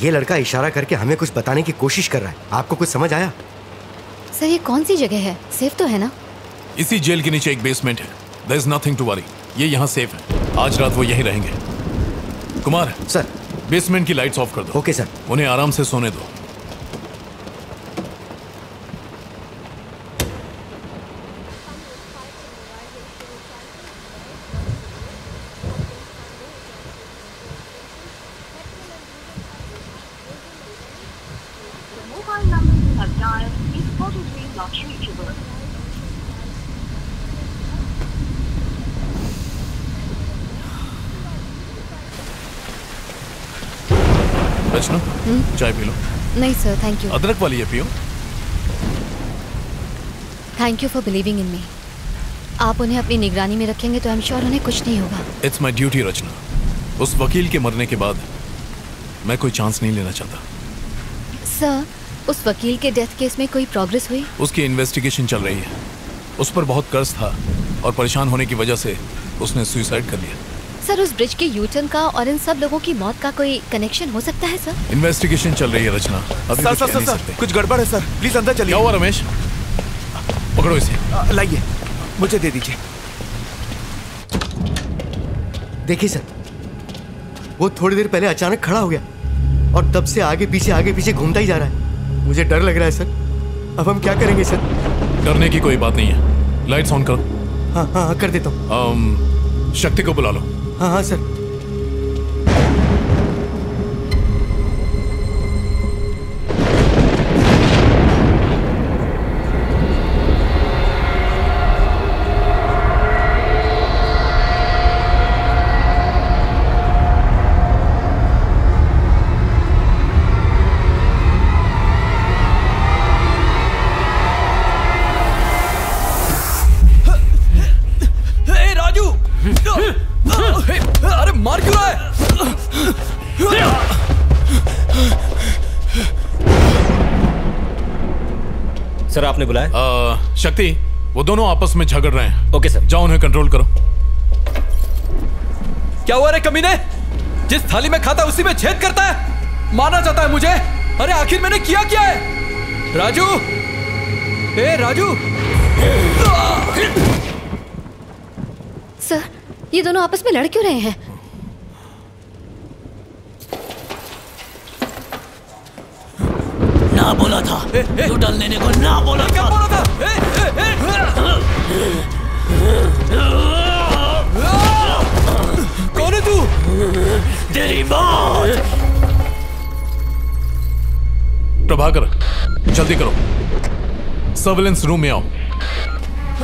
ये लड़का इशारा करके हमें कुछ बताने की कोशिश कर रहा है, आपको कुछ समझ आया? सर ये कौन सी जगह है? सेफ तो है ना? इसी जेल के नीचे एक बेसमेंट है, there is nothing to worry, ये यहाँ सेफ है। आज रात वो यहीं रहेंगे। कुमार सर बेसमेंट की लाइट्स ऑफ कर दो। Okay sir. उन्हें आराम से सोने दो। चाय पी लो। नहीं सर थैंक यू। अदरक वाली है, पियो। Thank you for believing in me. आप उन्हें अपनी निगरानी में रखेंगे तो आई एम श्योर उन्हें कुछ नहीं होगा। It's my duty Rachna. उस वकील के मरने के बाद मैं कोई चांस नहीं लेना चाहता। सर, उस वकील के डेथ केस में कोई प्रोग्रेस हुई? उसकी इन्वेस्टिगेशन चल रही है। उस पर बहुत कर्ज था और परेशान होने की वजह से उसने सुसाइड कर लिया। सर, उस ब्रिज के यू टर्न का और इन सब लोगों की मौत का कोई कनेक्शन हो सकता है सर? इन्वेस्टिगेशन चल रही है रचना। अभी सर, कुछ, सर, सर, कुछ गड़बड़ है सर, प्लीज अंदर चलिए। क्या हुआ रमेश? पकड़ो इसे, लाइए, मुझे दे दीजिए। देखिए सर, वो थोड़ी देर पहले अचानक खड़ा हो गया और तब से आगे पीछे आगे पीछे घूमता ही जा रहा है। मुझे डर लग रहा है सर। अब हम क्या करेंगे सर? डरने की कोई बात नहीं है, लाइट्स ऑन करो। हाँ हाँ हाँ, कर देता हूँ। शक्ति को बुला लो। हाँ हाँ सर। आपने बुलाया? आ, शक्ति, वो दोनों आपस में झगड़ रहे हैं। Okay sir. जाओ उन्हें कंट्रोल करो। क्या हुआ रे कमीने? जिस थाली में खाता उसी में छेद करता है, माना जाता है मुझे। अरे आखिर मैंने किया क्या है? राजू, ए राजू। सर, ये दोनों आपस में लड़ क्यों रहे हैं? ना बोला था ए, ए, तू डल लेने को ना बोला था, बोला था? ए, ए, ए, कौन है तू? तेरी बात। प्रभाकर, जल्दी करो, सर्विलेंस रूम में आओ।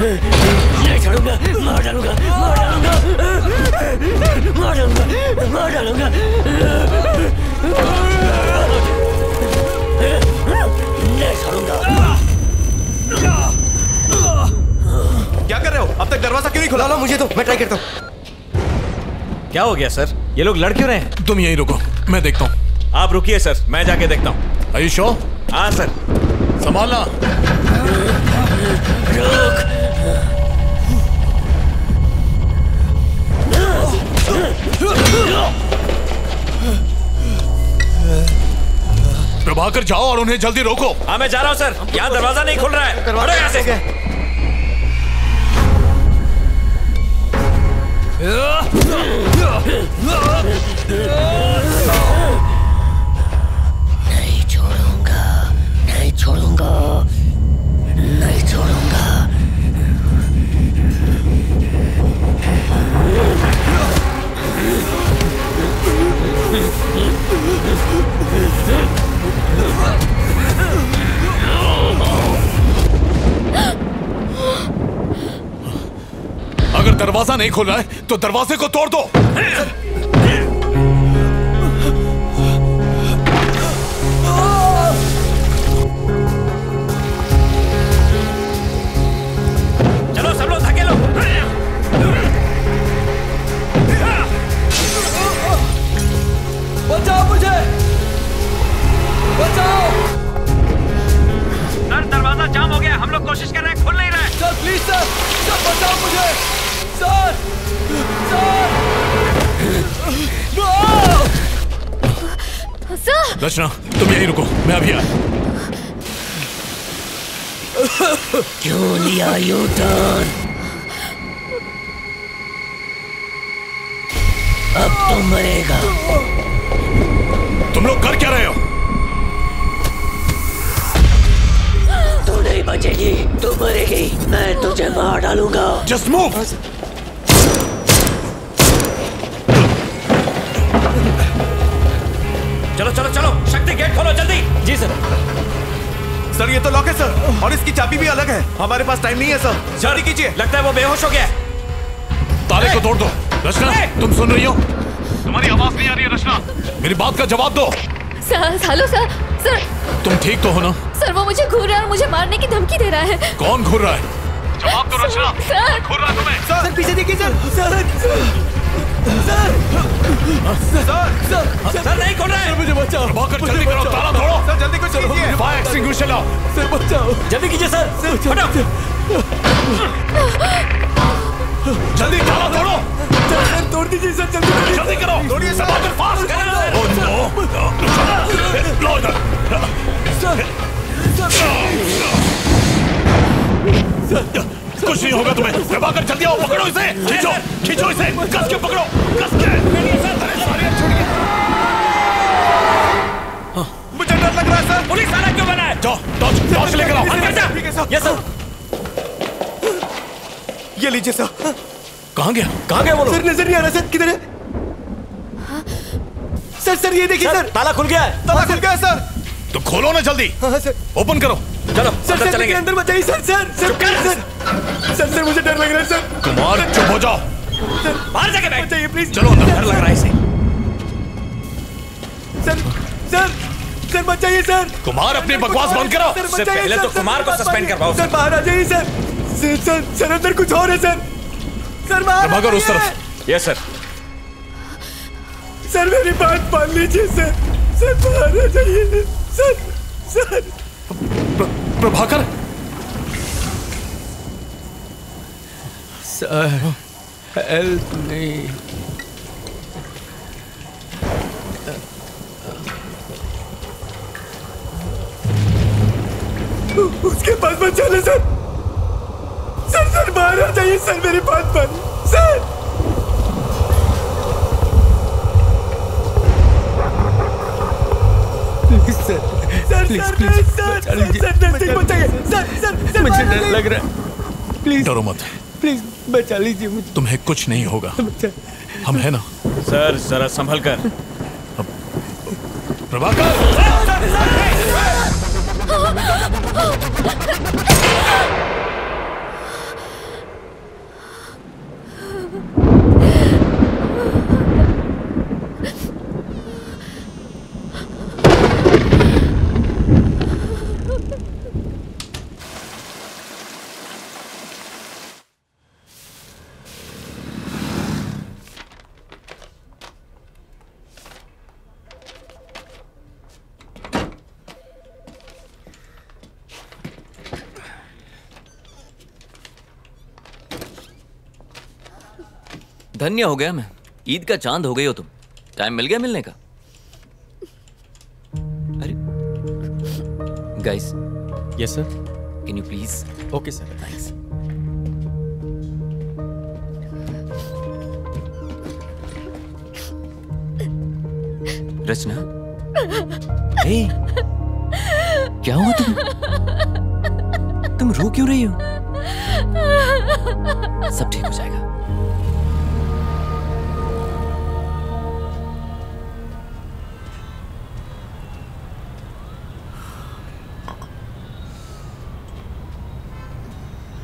नहीं छोड़ूंगा, मार डालूंगा, मार डालूंगा, मार डालूंगा, मार डालूंगा। क्या कर रहे हो? अब तक दरवाजा क्यों नहीं खुला? लो मुझे तो, मैं ट्राई करता हूँ। क्या हो गया सर? ये लोग लड़ क्यों रहे हैं? तुम यहीं रुको, मैं देखता हूँ। आप रुकिए सर, मैं जाके देखता हूँ। Are you sure? हाँ सर। संभालना। रुक। प्रभाकर, जाओ और उन्हें जल्दी रोको। हाँ मैं जा रहा हूँ सर, यहाँ दरवाजा नहीं खुल रहा है। हटो यहाँ से। नहीं छोड़ूंगा, नहीं छोड़ूंगा, नहीं छोड़ूंगा। अगर दरवाजा नहीं खोल रहा है तो दरवाजे को तोड़ दो। चलो सब लोग धकेलो। बचाओ मुझे, बचाओ। सर, दरवाजा जाम हो गया, हम लोग कोशिश कर रहे हैं, खुल नहीं रहा है। सर प्लीज सर, सर बचाओ मुझे सर, सर। सर रचना, तुम यहीं रुको, मैं अभी आ। क्यों लिया यू टर्न? अब तो मरेगा। तुम लोग कर क्या रहे हो? तू नहीं बचेगी, तू मरेगी, मैं तुझे मार डालूंगा। Just move. चलो चलो चलो, शक्ति गेट खोलो जल्दी। जी सर। सर ये तो लॉक है सर, और इसकी चाबी भी अलग है। हमारे पास टाइम नहीं है सर, जल्दी कीजिए। लगता है वो बेहोश हो गया है। ताले को तोड़ दो। रचना, तुम सुन रही हो? तुम्हारी आवाज नहीं आ रही है रचना, मेरी बात का जवाब दो। सर हेलो सर, सर तुम ठीक तो हो ना? सर वो मुझे घूर रहा है और मुझे मारने की धमकी दे रहा है। कौन घूर रहा है? जवाब दो रचना, सर घूर रहा तुम्हें। सर पीछे देखिए sir. Sir sir sir sir नहीं खोल रहा है। मुझे बचाओ, भागकर जल्दी करो, ताला तोड़ो सर, जल्दी कुछ कीजिए। फायर एक्सटिंग्विशर लाओ सर, बचाओ जल्दी कीजिए सर। जल्दी ताला तोड़ो, तोड़ दीजिए सर, जल्दी जल्दी करो, तोड़िए सर, भागकर फास्ट करो। कुछ नहीं होगा तुम्हें, प्रभाकर जल्दी आओ, पकड़ो इसे, खींचो खींचो इसे, कस के पकड़ो, कस के। मुझे डर लग रहा है सर, पुलिस थाना क्यों बना है? जाओ टॉर्च टॉर्च लेकर आओ। ठीक है सर, यस सर, ये लीजिए सर। कहाँ गया कहाँ गया बोलो? सर नजर नहीं आ रहा सर, किधर है सर? सर ये देखिए सर, ताला खुल गया है, ताला खुल गया सर, तो खोलो ना जल्दी। हाँ सर, ओपन करो, चलो सर सर चलेंगे अंदर, बताइए sir. Sir sir sir sir sir मुझे डर लग रहा है सर। कुमार चुप हो जाओ, बाहर जाके बैठ जाइए प्लीज। चलो अंदर, डर लग रहा है इसे। सर सर सर बचाइए सर। कुमार अपनी बकवास बंद करो, इससे पहले तो कुमार को सस्पेंड करवाओ। सर बाहर आ जाइए सर। सर सर अंदर कुछ हो रहा है सर। सर बाहर भागो उस तरफ। Yes sir. सर मेरी बात मान लीजिए सर, सर बाहर आ जाइए sir. Sir Prabhakar sir help me. उसके पास बचा ले सर। सर सर बाहर आ जाइए सर, मेरी बात मान सर। सर प्लीज प्लीज बचा लीजिए, बचाइए, मुझे डर लग रहा है। प्लीज डरो मत, प्लीज बचा लीजिए मुझे। तुम्हें कुछ नहीं होगा, हम हैं ना। सर जरा संभल कर। प्रभाकर धन्य हो गया मैं, ईद का चांद हो गई हो तुम। टाइम मिल गया मिलने का। अरे guys. Yes sir, can you please? Okay sir, thanks. Rachna hey, क्या हुआ तुम तुम रो क्यों रही हो? सब ठीक हो जाएगा।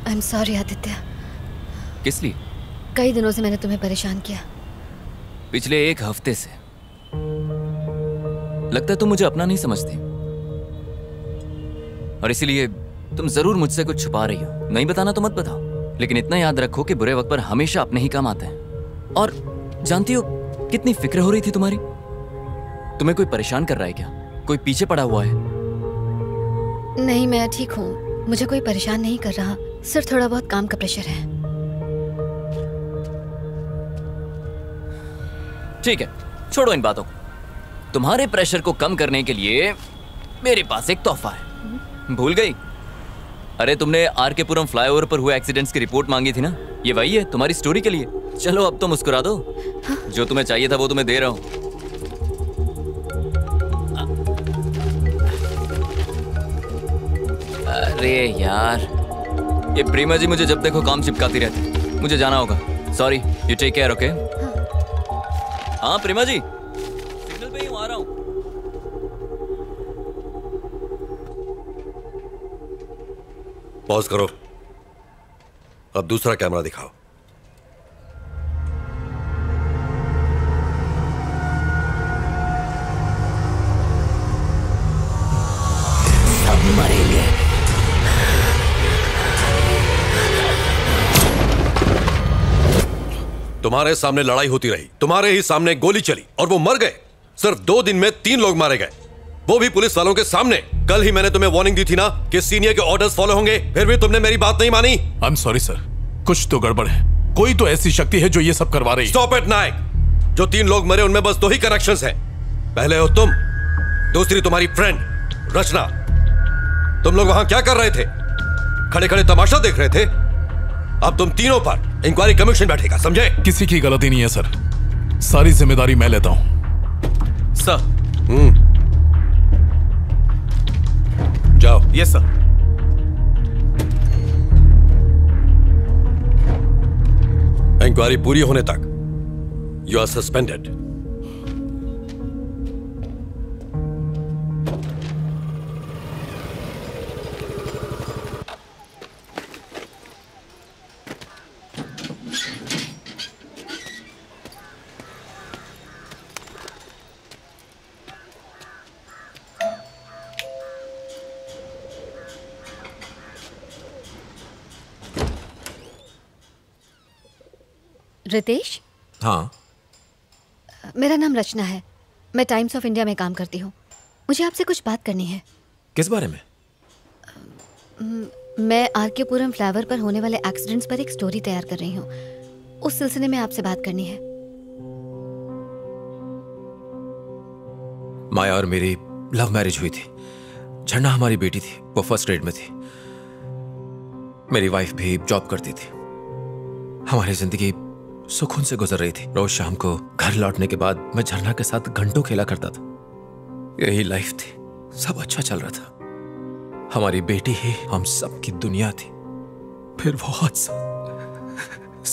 I'm sorry Aditya. किस लिए? कई दिनों से मैंने तुम्हें परेशान किया। पिछले एक हफ्ते से लगता है तुम मुझे अपना नहीं समझती, और इसीलिए तुम जरूर मुझसे कुछ छुपा रही हो। नहीं बताना तो मत बताओ, लेकिन इतना याद रखो कि बुरे वक्त पर हमेशा अपने ही काम आते हैं। और जानती हो कितनी फिक्र हो रही थी तुम्हारी। तुम्हें कोई परेशान कर रहा है क्या? कोई पीछे पड़ा हुआ है? नहीं मैं ठीक हूँ, मुझे कोई परेशान नहीं कर रहा, सिर्फ थोड़ा बहुत काम का प्रेशर है। ठीक है छोड़ो इन बातों को। तुम्हारे प्रेशर को कम करने के लिए मेरे पास एक तोहफा है। भूल गई? अरे तुमने आरके पुरम फ्लाईओवर पर हुए एक्सीडेंट्स की रिपोर्ट मांगी थी ना, ये वही है तुम्हारी स्टोरी के लिए। चलो अब तो मुस्कुरा दो। हाँ? जो तुम्हें चाहिए था वो तुम्हें दे रहा हूं। अरे यार ये प्रेमा जी मुझे जब देखो काम चिपकाती रहती। मुझे जाना होगा, sorry, you take care. Okay हाँ प्रेमा जी, सिग्नल पे ही आ रहा हूँ। पॉज करो, अब दूसरा कैमरा दिखाओ। सब मरेंगे। तुम्हारे सामने लड़ाई होती रही, तुम्हारे ही सामने गोली चली और वो मर गए। सिर्फ दो दिन में तीन लोग मारे गए, वो भी पुलिस वालों के सामने। कल ही मैंने तुम्हें वार्निंग दी थी ना कि सीनियर के ऑर्डर्स फॉलो होंगे, फिर भी तुमने मेरी बात नहीं मानी। आई एम सॉरी सर, कुछ तो गड़बड़ है, कोई तो ऐसी शक्ति है जो ये सब करवा रही है। स्टॉप इट नायक, जो तीन लोग मरे उनमें बस दो ही कनेक्शंस हैं, पहले हो तुम, दूसरी तुम्हारी फ्रेंड रचना। तुम लोग वहां क्या कर रहे थे? खड़े खड़े तमाशा देख रहे थे। अब तुम तीनों पर इंक्वायरी कमीशन बैठेगा, समझे? किसी की गलती नहीं है सर, सारी जिम्मेदारी मैं लेता हूँ सर। जाओ। Yes sir. इंक्वायरी पूरी होने तक यू आर सस्पेंडेड। रितेश? हाँ? मेरा नाम रचना है, मैं टाइम्स ऑफ इंडिया में काम करती हूँ। मुझे आपसे कुछ बात करनी है। किस बारे में? मैं आरके पुरम फ्लावर पर होने वाले एक्सीडेंट्स पर एक स्टोरी तैयार कर रही हूँ, उस सिलसिले में आपसे बात करनी है। माया और मेरी लव मैरिज हुई थी। झरना हमारी बेटी थी, वो फर्स्ट ग्रेड में थी। मेरी वाइफ भी जॉब करती थी। हमारी जिंदगी सुकून से गुजर रही थी। रोज शाम को घर लौटने के बाद मैं झरना के साथ घंटों खेला करता था। यही लाइफ थी, सब अच्छा चल रहा था। हमारी बेटी ही हम सब की दुनिया थी। फिर वो हादसा,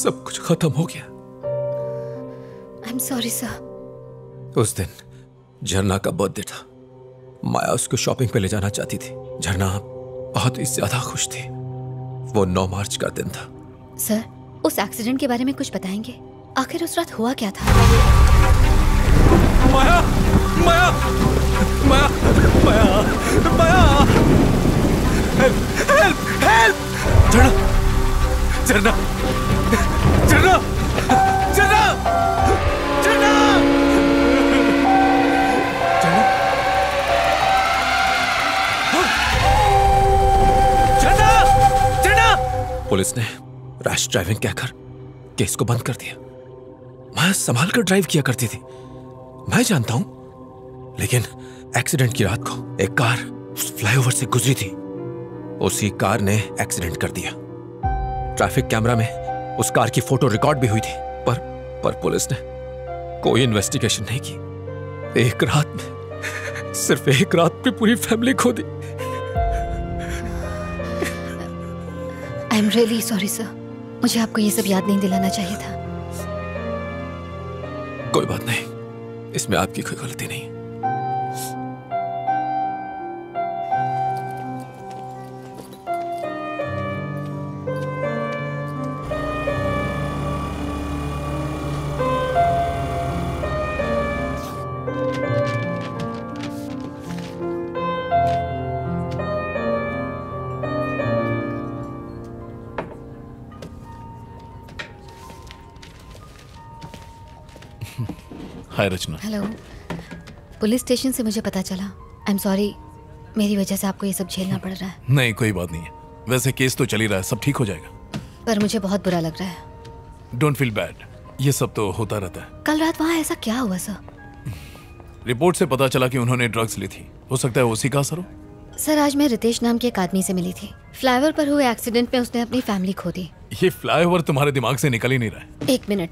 सब कुछ खत्म हो गया। I'm sorry sir। उस दिन झरना का बर्थडे था। माया उसको शॉपिंग पे ले जाना चाहती थी। झरना बहुत ही ज्यादा खुश थी। वो नौ मार्च का दिन था। सर, उस एक्सीडेंट के बारे में कुछ बताएंगे? आखिर उस रात हुआ क्या था? Maya, Maya, Maya, Maya, Maya. Help, help, help! Jharna, Jharna, Jharna, Jharna, Jharna, Jharna, झरना। पुलिस ने रैश ड्राइविंग कहकर केस को बंद कर दिया। मैं संभाल कर ड्राइव किया करती थी, मैं जानता हूं। लेकिन एक्सीडेंट की रात को एक कार फ्लाईओवर से गुजरी थी, उसी कार ने एक्सीडेंट कर दिया। ट्रैफिक कैमरा में उस कार की फोटो रिकॉर्ड भी हुई थी, पर पर पुलिस ने कोई इन्वेस्टिगेशन नहीं की। एक रात में, सिर्फ एक रात में पूरी फैमिली खो दी। I am really sorry sir, मुझे आपको ये सब याद नहीं दिलाना चाहिए था। कोई बात नहीं, इसमें आपकी कोई गलती नहीं। रचना। हेलो, पुलिस स्टेशन से मुझे पता चला। आई एम सॉरी, मेरी वजह से आपको ये सब झेलना पड़ रहा है। नहीं, कोई बात नहीं है। वैसे केस तो चल ही रहा है, सब ठीक हो जाएगा। पर मुझे बहुत बुरा लग रहा है। डोंट फील बैड, ये सब तो होता रहता है। कल रात वहाँ ऐसा क्या हुआ सर? रिपोर्ट से पता चला कि उन्होंने ड्रग्स ली थी, हो सकता है उसी का असर हो। सर, आज मैं रितेश नाम के एक आदमी से मिली थी। फ्लाईओवर पर हुए एक्सीडेंट में उसने अपनी फैमिली खो दी। ये फ्लाईओवर तुम्हारे दिमाग से निकल ही नहीं रहा है। एक मिनट,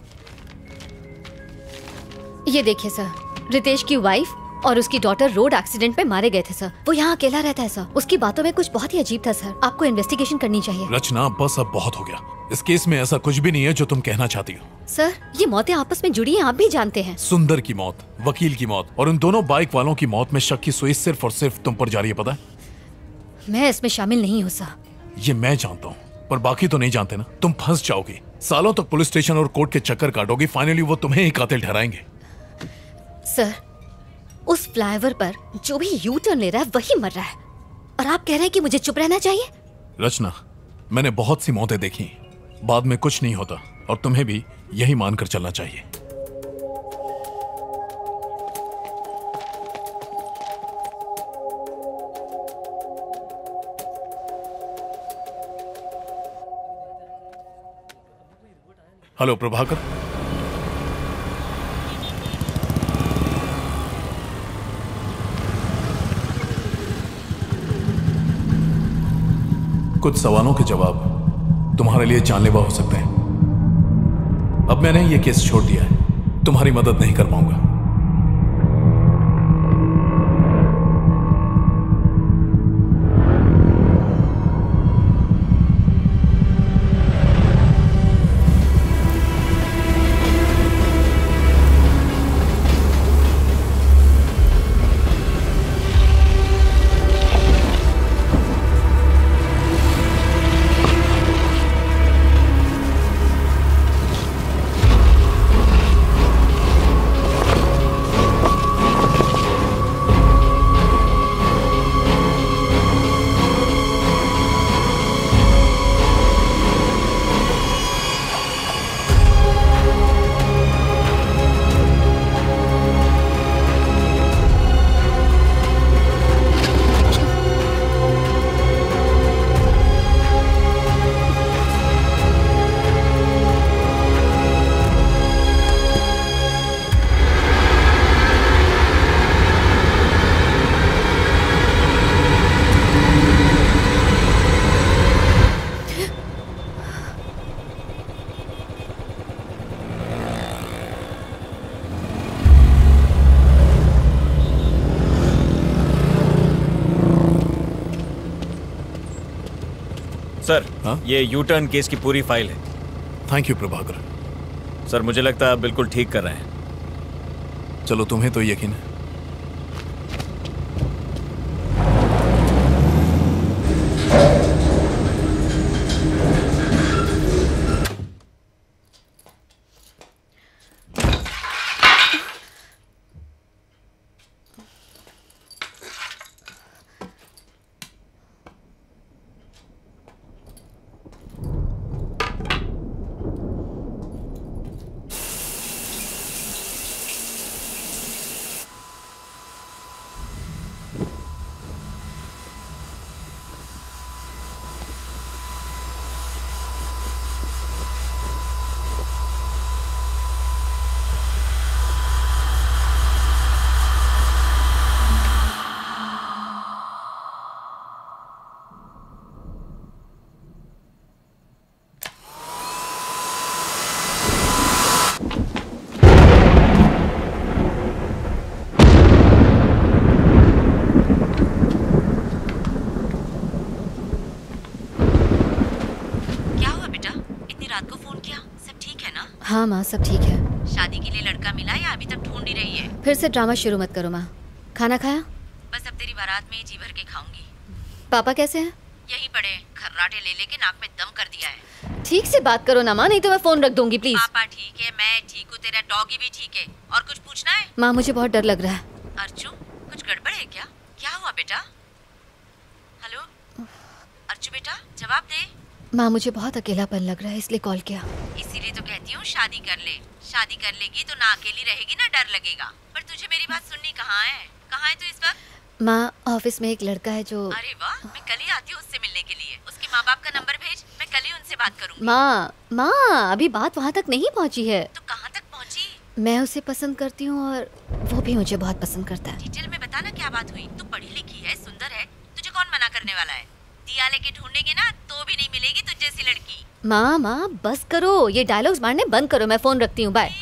ये देखिए सर, रितेश की वाइफ और उसकी डॉटर रोड एक्सीडेंट में मारे गए थे सर। वो यहाँ अकेला रहता है सर, उसकी बातों में कुछ बहुत ही अजीब था सर। आपको इन्वेस्टिगेशन करनी चाहिए। रचना, बस अब बहुत हो गया। इस केस में ऐसा कुछ भी नहीं है जो तुम कहना चाहती हो। सर, ये मौतें आपस में जुड़ी हैं, आप भी जानते हैं। सुंदर की मौत, वकील की मौत और उन दोनों बाइक वालों की मौत में शक की सुई सिर्फ और सिर्फ तुम पर जारी है, पता है? मैं इसमें शामिल नहीं हूँ सर। ये मैं जानता हूँ, पर बाकी तो नहीं जानते ना। तुम फंस जाओगी, सालों तक पुलिस स्टेशन और कोर्ट के चक्कर काटोगी। फाइनली वो तुम्हें ही कातिल ठहराएंगे। सर, उस फ्लाईओवर पर जो भी यू टर्न ले रहा है वही मर रहा है, और आप कह रहे हैं कि मुझे चुप रहना चाहिए? रचना, मैंने बहुत सी मौतें देखी, बाद में कुछ नहीं होता। और तुम्हें भी यही मानकर चलना चाहिए। हेलो प्रभाकर, कुछ सवालों के जवाब तुम्हारे लिए जानलेवा हो सकते हैं। अब मैंने ये केस छोड़ दिया है, तुम्हारी मदद नहीं कर पाऊंगा। सर, ये यू टर्न केस की पूरी फाइल है। Thank you Prabhakar. सर मुझे लगता है आप बिल्कुल ठीक कर रहे हैं। चलो तुम्हें तो यकीन है। हाँ माँ, सब ठीक है। शादी के लिए लड़का मिला या अभी तक ढूंढ ही रही है? फिर से ड्रामा शुरू मत करो माँ। खाना खाया? बस अब तेरी बारात में जी भर के खाऊंगी। पापा कैसे हैं? यही पड़े, खर्राटे ले लेके नाक में दम कर दिया है। ठीक से बात करो ना माँ, नहीं तो मैं फोन रख दूंगी प्लीज। पापा ठीक है, मैं ठीक हूँ, तेरा डॉगी भी ठीक है। और कुछ पूछना है? माँ मुझे बहुत डर लग रहा है। अर्जू कुछ गड़बड़ है क्या? क्या हुआ बेटा? हेलो अर्जू बेटा, जवाब दे। माँ मुझे बहुत अकेलापन लग रहा है इसलिए कॉल किया। इसीलिए तो कहती हूँ शादी कर ले। शादी कर लेगी तो ना अकेली रहेगी ना डर लगेगा। पर तुझे मेरी बात सुननी कहाँ है? कहाँ है तू इस वक्त? माँ ऑफिस में एक लड़का है जो। अरे वाह, मैं कल ही आती हूँ उससे मिलने के लिए। उसके माँ बाप का नंबर भेज, मैं कल ही उनसे बात करूँगी। माँ माँ अभी बात वहाँ तक नहीं पहुँची है। तो कहाँ तक पहुँची? मैं उसे पसंद करती हूँ और वो भी मुझे बहुत पसंद करता है। डिटेल में बताना क्या बात हुई। तू पढ़ी लिखी है, सुंदर है, तुझे कौन मना करने वाला है? दिया लेके ढूंढेंगे ना तो भी नहीं मिलेगी तुझ जैसी लड़की। माँ माँ बस करो, ये डायलॉग्स मारने बंद करो, मैं फोन रखती हूँ। बाय।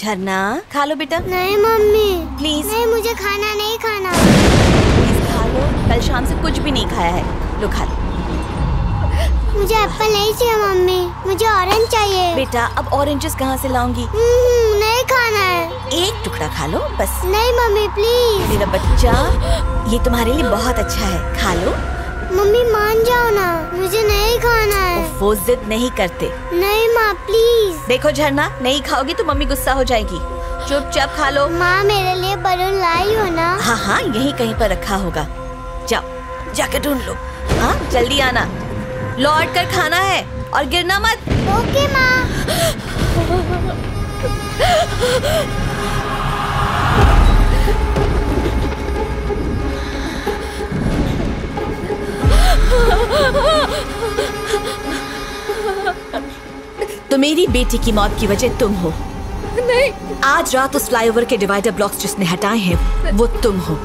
झरना खा लो बेटा। नहीं मम्मी प्लीज। नहीं मुझे खाना नहीं खाना। प्लीज खा लो, कल शाम से कुछ भी नहीं खाया है। लो खा लो। मुझे एप्पल नहीं चाहिए मम्मी, मुझे ऑरेंज चाहिए। बेटा अब ऑरेंजेस कहाँ से लाऊंगी? नहीं खाना है। एक टुकड़ा खा लो बस। नहीं मम्मी प्लीज। मेरा बच्चा ये तुम्हारे लिए बहुत अच्छा है, खा लो। मम्मी मान जाओ ना, मुझे नहीं खाना है। वो जिद नहीं करते। नहीं माँ प्लीज। देखो झरना नहीं खाओगी तो मम्मी गुस्सा हो जाएगी, चुपचाप खा लो। माँ मेरे लिए बलून लाई हो ना। हाँ हाँ यही कहीं पर रखा होगा, जाओ जाके ढूंढ लो। हाँ जल्दी आना, लौट कर खाना है और गिरना मत। ओके माँ। तो मेरी बेटी की मौत की वजह तुम हो। नहीं। आज रात उस फ्लाईओवर के डिवाइडर ब्लॉक्स जिसने हटाए हैं वो तुम हो।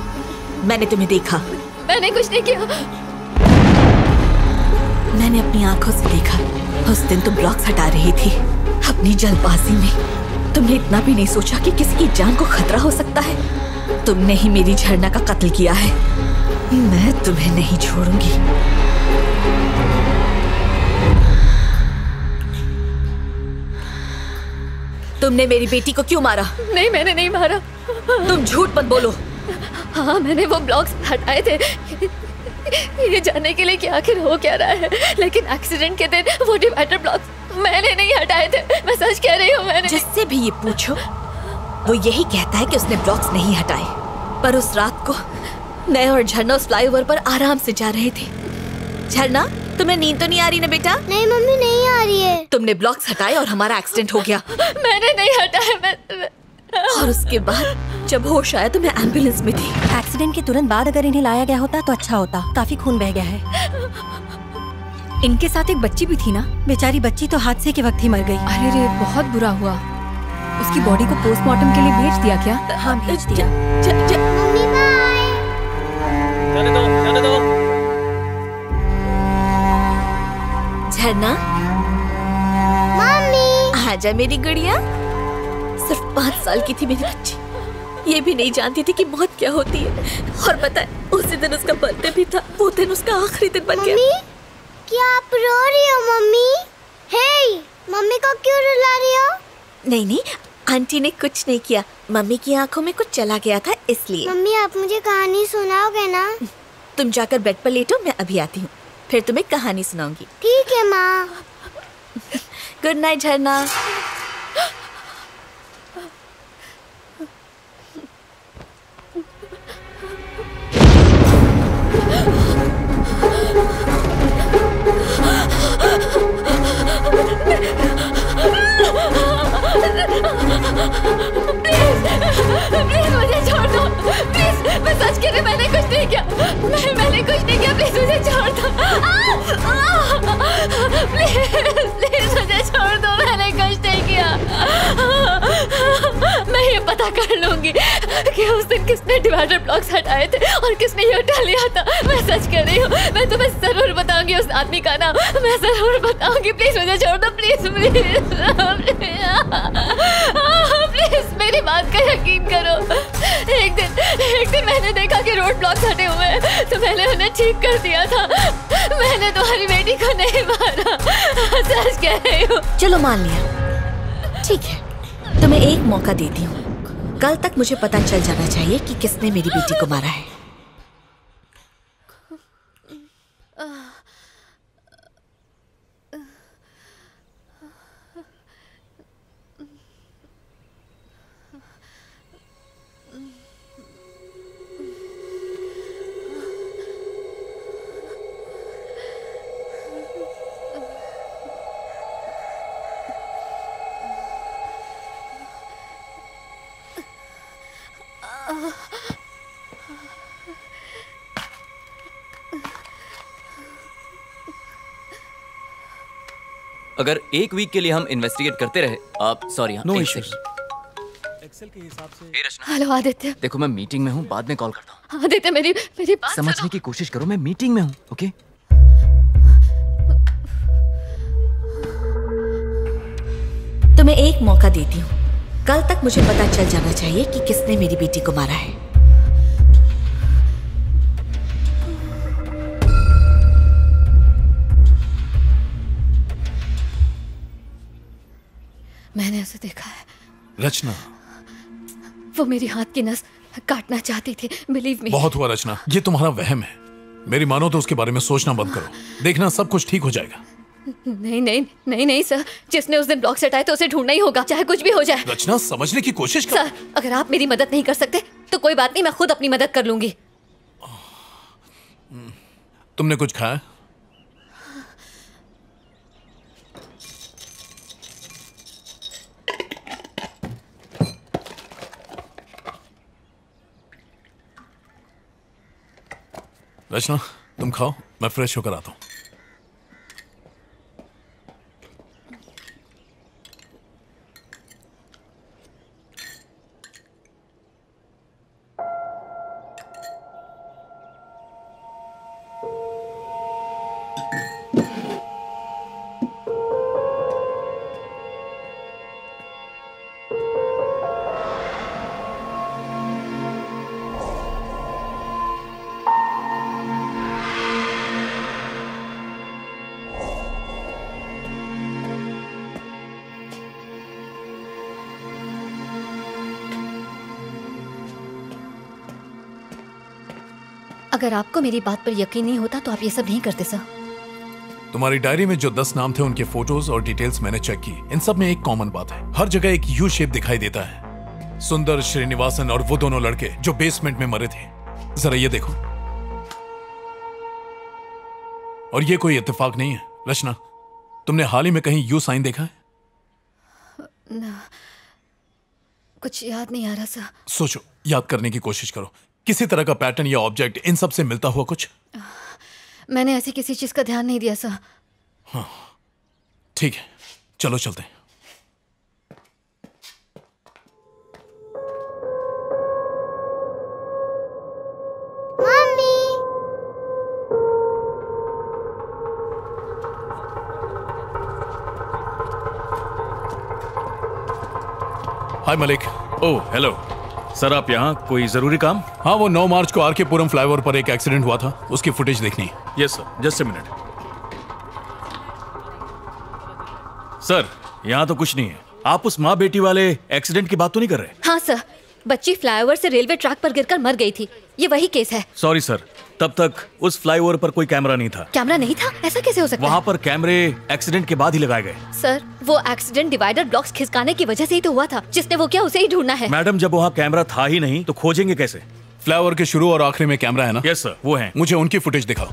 मैंने तुम्हें देखा। मैंने कुछ नहीं किया। मैंने अपनी आंखों से देखा। उस दिन तुम ब्लॉक्स हटा रही थी। अपनी जल्दबाजी में तुमने इतना भी नहीं सोचा कि किसी की जान को खतरा हो सकता है। तुमने ही मेरी झरना का कत्ल किया है। मैं तुम्हें नहीं छोड़ूंगी। तुमने मेरी बेटी को क्यों मारा? नहीं मैंने नहीं मारा। तुम झूठ मत बोलो। हाँ मैंने वो ब्लॉक्स हटाए थे ये जानने के लिए कि आखिर हो क्या रहा है, लेकिन एक्सीडेंट के दिन वो डिवाइडर ब्लॉक्स मैंने नहीं हटाए थे। मैं सच कह रही हूँ। मैंने जिससे भी ये पूछो वो यही कहता है कि उसने ब्लॉक्स नहीं हटाए। पर उस रात को मैं और झरना उस फ्लाईओवर पर आराम से जा रहे थे। झरना तुम्हें नींद तो नहीं आ रही ना बेटा? नहीं मम्मी नहीं आ रही है। तुमने ब्लॉक्स हटाए और हमारा एक्सीडेंट हो गया। मैंने नहीं हटाया। मैं, मैं... और उसके बाद जब होश आया तो मैं एम्बुलेंस में थी। एक्सीडेंट के तुरंत बाद अगर इन्हें लाया गया होता तो अच्छा होता, काफी खून बह गया है। इनके साथ एक बच्ची भी थी ना, बेचारी बच्ची तो हादसे के वक्त ही मर गई। अरे रे बहुत बुरा हुआ। उसकी बॉडी को पोस्टमार्टम के लिए भेज दिया क्या? हाँ भेज दिया। जाने दो, जाने दो। झरना मम्मी आजा मेरी गुड़िया। सिर्फ पाँच साल की थी मेरी बच्ची, ये भी नहीं जानती थी कि मौत क्या होती है। और पता है उसी दिन उसका बर्थडे भी था, वो दिन उसका आखिरी दिन बन गया। मम्मी क्या आप रो रही हो? मम्मी हे मम्मी को क्यों रुला रही हो? नहीं नहीं आंटी ने कुछ नहीं किया, मम्मी की आंखों में कुछ चला गया था इसलिए। मम्मी आप मुझे कहानी सुनाओगे ना? तुम जाकर बेड पर लेटो, मैं अभी आती हूँ, फिर तुम्हें कहानी सुनाऊंगी। ठीक है माँ। गुड नाइट झरना। प्लीज मुझे छोड़ दो, प्लीज मैं सच कह रही, मैंने कुछ नहीं किया, मैं मैंने कुछ नहीं किया, प्लीज मुझे छोड़ दो, प्लीज प्लीज मुझे छोड़ दो, मैंने कुछ नहीं किया। मैं ये पता कर लूंगी कि उस दिन किसने डिवाइडर ब्लॉक्स हटाए थे और किसने ये हटा लिया था। मैं सच कह रही हूँ, मैं तुम्हें जरूर बताऊंगी उस आदमी का नाम, मैं जरूर बताऊंगी। प्लीज मुझे छोड़ दो, प्लीज प्लीज प्लीज मेरी बात का यकीन करो। एक दिन एक दिन मैंने देखा कि रोड ब्लॉक्स हटे हुए हैं तो मैंने उन्हें ठीक कर दिया था, मैंने तुम्हारी बेटी को नहीं मारा, सच कह रही हूँ। चलो मान लिया, ठीक है, तुम्हें एक मौका देती हूँ, कल तक मुझे पता चल जाना चाहिए कि किसने मेरी बेटी को मारा है। अगर एक वीक के लिए हम इन्वेस्टिगेट करते रहे, आप सॉरी नो इश्यूज। एक्सेल के हिसाब से। हे रचना। हेलो आदित्य। देखो मैं मीटिंग में हूँ, बाद में कॉल करता हूँ। आदित्य मेरी मेरी बात समझने की कोशिश करो, मैं मीटिंग में हूँ, ओके? तुम्हें एक मौका देती हूँ, कल तक मुझे पता चल जाना चाहिए कि किसने मेरी बेटी को मारा है। मैंने उसे देखा है रचना, वो मेरी हाथ की नस काटना चाहती थी, बिलीव मी। बहुत हुआ रचना, ये तुम्हारा वहम है, मेरी मानो तो उसके बारे में सोचना बंद करो, देखना सब कुछ ठीक हो जाएगा। नहीं नहीं नहीं नहीं सर, जिसने उस दिन ब्लॉक से हटाया तो उसे ढूंढना ही होगा, चाहे कुछ भी हो जाए। रचना समझने की कोशिश कर। सर अगर आप मेरी मदद नहीं कर सकते तो कोई बात नहीं, मैं खुद अपनी मदद कर लूंगी। तुमने कुछ खाया? रचना तुम खाओ, मैं फ्रेश होकर आता हूँ। अगर आपको मेरी बात पर यकीन नहीं होता तो आप ये सब नहीं करते सर। तुम्हारी डायरी में जो दस नाम थे उनके फोटोज और डिटेल्स मैंने चेक की, इन सब में एक कॉमन बात है, हर जगह एक यू शेप दिखाई देता है। सुंदर, श्रीनिवासन और वो दोनों लड़के जो बेसमेंट में मरे थे, जरा ये देखो। और ये कोई इत्तेफाक नहीं है। रचना तुमने हाल ही में कहीं यू साइन देखा है? ना, कुछ याद नहीं आ रहा सर। सोचो, याद करने की कोशिश करो, किसी तरह का पैटर्न या ऑब्जेक्ट, इन सब से मिलता हुआ कुछ। मैंने ऐसी किसी चीज का ध्यान नहीं दिया सर। हाँ ठीक है, चलो चलते हैं। Hi Malik. Oh hello sir, आप यहाँ कोई जरूरी काम? हाँ वो नौ मार्च को आर के पुरम फ्लाईओवर पर एक एक्सीडेंट हुआ था, उसकी फुटेज देखनी है। Yes sir, just a minute. Sir यहाँ तो कुछ नहीं है, आप उस माँ बेटी वाले एक्सीडेंट की बात तो नहीं कर रहे? हाँ सर, बच्ची फ्लाईओवर से रेलवे ट्रैक पर गिरकर मर गई थी। ये वही केस है। सॉरी सर, तब तक उस फ्लाईओवर पर कोई कैमरा नहीं था। कैमरा नहीं था? ऐसा कैसे हो सकता? वहाँ पर कैमरे एक्सीडेंट के बाद ही लगाए गए। सर, वो एक्सीडेंट डिवाइडर ब्लॉक्स खिसकाने की वजह से ही तो हुआ था। जिसने वो किया उसे ही ढूंढना है। मैडम, जब वहाँ कैमरा था ही नहीं तो खोजेंगे कैसे? फ्लाईओवर के शुरू और आखिरी में कैमरा है ना? यस सर, वो है। मुझे उनकी फुटेज दिखाओ।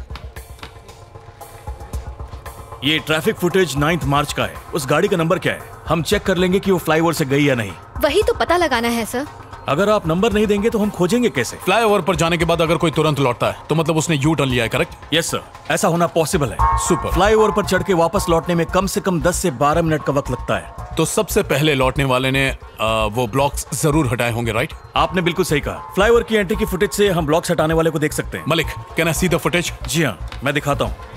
ये ट्रैफिक फुटेज नाइन्थ मार्च का है। उस गाड़ी का नंबर क्या है? हम चेक कर लेंगे कि वो फ्लाईओवर से गई या नहीं। वही तो पता लगाना है सर। अगर आप नंबर नहीं देंगे तो हम खोजेंगे कैसे? फ्लाईओवर पर जाने के बाद अगर कोई तुरंत लौटता है तो मतलब उसने यू टर्न लिया है, करेक्ट? यस सर, ऐसा होना पॉसिबल है। सुपर। फ्लाईओवर पर चढ़ के वापस लौटने में कम से कम दस से बारह मिनट का वक्त लगता है। तो सबसे पहले लौटने वाले ने आ, वो ब्लॉक्स जरूर हटाए होंगे, राइट? आपने बिल्कुल सही कहा। फ्लाईओवर की एंट्री की फुटेज से हम ब्लॉक्स हटाने वाले को देख सकते हैं। Malik, can I see the footage? जी हाँ, मैं दिखाता हूँ।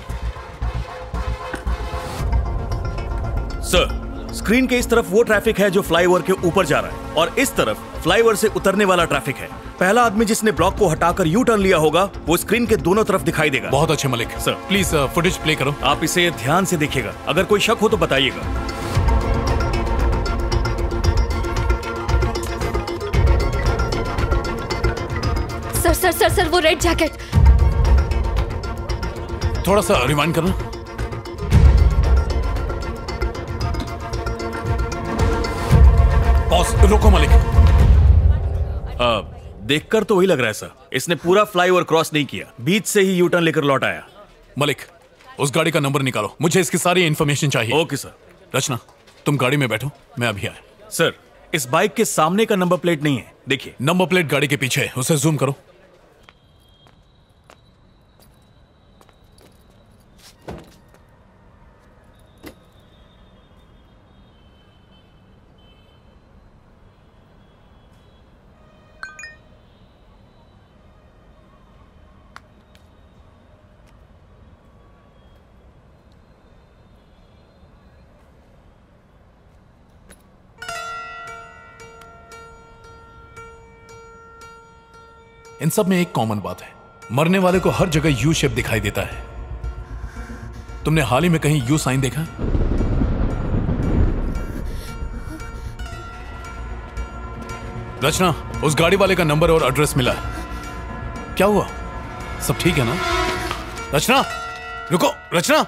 सर, स्क्रीन के इस तरफ वो ट्रैफिक है जो फ्लाईओवर के ऊपर जा रहा है और इस तरफ फ्लाईओवर से उतरने वाला ट्रैफिक है। पहला आदमी जिसने ब्लॉक को हटाकर यू टर्न लिया होगा वो स्क्रीन के दोनों तरफ दिखाई देगा। बहुत अच्छे Malik. Sir please footage play करो। आप इसे ध्यान से देखिएगा, अगर कोई शक हो तो बताइएगा। सर सर सर सर वो रेड जैकेट। थोड़ा सा रिमाइंड करना। बॉस रुको मलिक। देखकर तो वही लग रहा है सर, इसने पूरा फ्लाईओवर क्रॉस नहीं किया, बीच से ही यू टर्न लेकर लौट आया। मलिक, उस गाड़ी का नंबर निकालो, मुझे इसकी सारी इन्फॉर्मेशन चाहिए। Okay sir. रचना, तुम गाड़ी में बैठो, मैं अभी आया। सर, इस बाइक के सामने का नंबर प्लेट नहीं है। देखिए नंबर प्लेट गाड़ी के पीछे है, उसे जूम करो। इन सब में एक कॉमन बात है, मरने वाले को हर जगह यू शेप दिखाई देता है। तुमने हाल ही में कहीं यू साइन देखा? रचना, उस गाड़ी वाले का नंबर और एड्रेस मिला है। क्या हुआ, सब ठीक है ना? रचना रुको, रचना।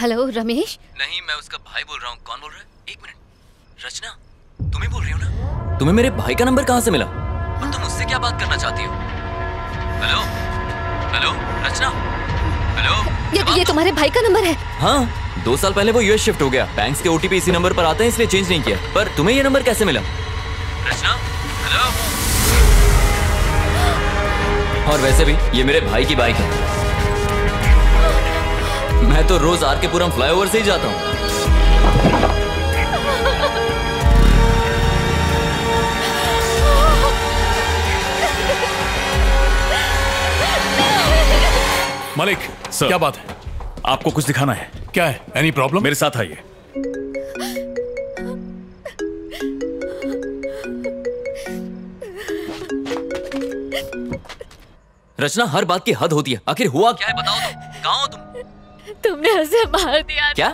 हेलो रमेश। नहीं, मैं उसका भाई बोल रहा हूँ। कौन बोल रहा है? एक मिनट, रचना तुम ही बोल रही हो ना? तुम्हें मेरे भाई का नंबर कहाँ से मिला और तुम उससे क्या बात करना चाहती हो? Hello hello Rachna, hello. ये, ये तुम्हारे भाई का नंबर है? हाँ, दो साल पहले वो यूएस शिफ्ट हो गया। बैंक्स के ओटीपी इसी नंबर पर आते हैं इसलिए चेंज नहीं किया। पर तुम्हें ये नंबर कैसे मिला रचना? हेलो। और वैसे भी ये मेरे भाई की बाइक है, मैं तो रोज आर के पुरम फ्लाईओवर से ही जाता हूँ। मलिक सर, क्या बात है? आपको कुछ दिखाना है। क्या है? Any problem? मेरे साथ आइए। रचना, हर बात की हद होती है। आखिर हुआ क्या है बताओ तो। कहाँ हो तुम? तुमने उसे मार दिया। क्या?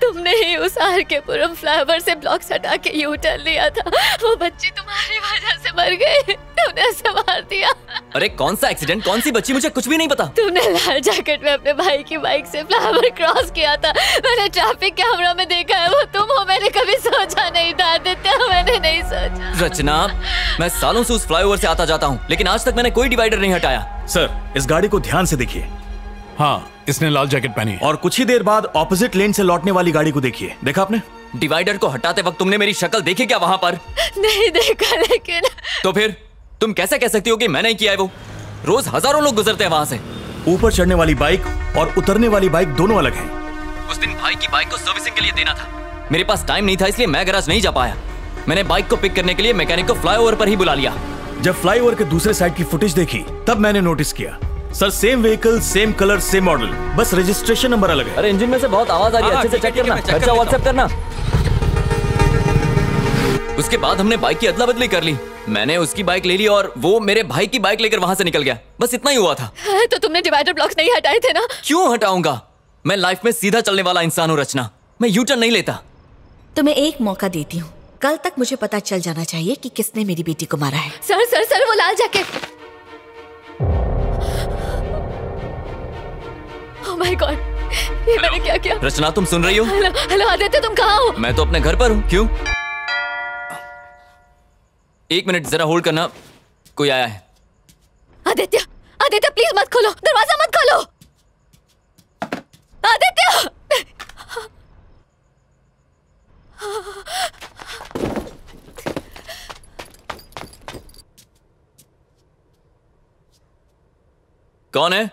तुमने ही उस आर के पुरम फ्लाईओवर से ब्लॉक्स हटा के यू टर्न लिया था। वो बच्ची तुम्हारी वजह से मर गई, तुमने उसे मार दिया। अरे कौन सा एक्सीडेंट, कौन सी बच्ची, मुझे कुछ भी नहीं पता। तुमने लाल जैकेट में अपने भाई की बाइक से फ्लाईओवर क्रॉस किया था। मैंने ट्रैफिक कैमरा में देखा है, वो तुम हो। मैंने कभी सोचा नहीं था आदित्य, मैंने नहीं सोचा। रचना, मैं सालों से उस फ्लाईओवर से आता जाता हूँ लेकिन आज तक मैंने कोई डिवाइडर नहीं हटाया। सर, इस गाड़ी को ध्यान से देखिए। हाँ, इसने लाल जैकेट पहनी है। और कुछ ही देर बाद ऑपोजिट लेन से लौटने वाली गाड़ी को देखिए। देखा आपने? डिवाइडर को हटाते वक्त तुमने मेरी शक्ल देखी क्या वहाँ पर? नहीं देखा। लेकिन तो फिर तुम कैसे कह सकती हो कि मैं नहीं किया है? वो रोज हजारों लोग गुजरते हैं वहाँ से। ऊपर चढ़ने वाली बाइक और उतरने वाली बाइक दोनों अलग हैं। उस दिन भाई की बाइक को सर्विसिंग के लिए देना था, मेरे पास टाइम नहीं था इसलिए मैं गैराज नहीं जा पाया। मैंने बाइक को पिक करने के लिए मैकेनिक को फ्लाईओवर पर ही बुला लिया। जब फ्लाईओवर के दूसरे साइड की फुटेज देखी तब मैंने नोटिस किया। Sir, same vehicle, same colour, same model, बस रजिस्ट्रेशन नंबर अलग है। अरे इंजन में से बहुत आवाज आ रही है, अच्छे से चेक करना। अच्छा, व्हाट्सएप करना। उसके बाद हमने बाइक की अदला बदली कर ली। मैंने उसकी बाइक ले ली और वो मेरे भाई की बाइक लेकर वहाँ से निकल गया। बस इतना ही हुआ था। तो तुमने डिवाइडर ब्लॉक्स नहीं हटाए थे ना? क्यों हटाऊंगा, मैं लाइफ में सीधा चलने वाला इंसान हूँ रचना, मैं यू टर्न नहीं लेता। तो मैं एक मौका देती हूँ, कल तक मुझे पता चल जाना चाहिए कि किसने मेरी बेटी को मारा है। सर सर सर, वो लाल जैकेट। Oh my God, ये मैंने क्या किया? रचना, तुम सुन रही हो? हेलो हेलो आदित्य, तुम कहाँ हो? मैं तो अपने घर पर हूँ। क्यों? एक मिनट जरा होल्ड करना, कोई आया है। आदित्य, आदित्य प्लीज मत खोलो, दरवाजा मत खोलो। आदित्य, कौन है?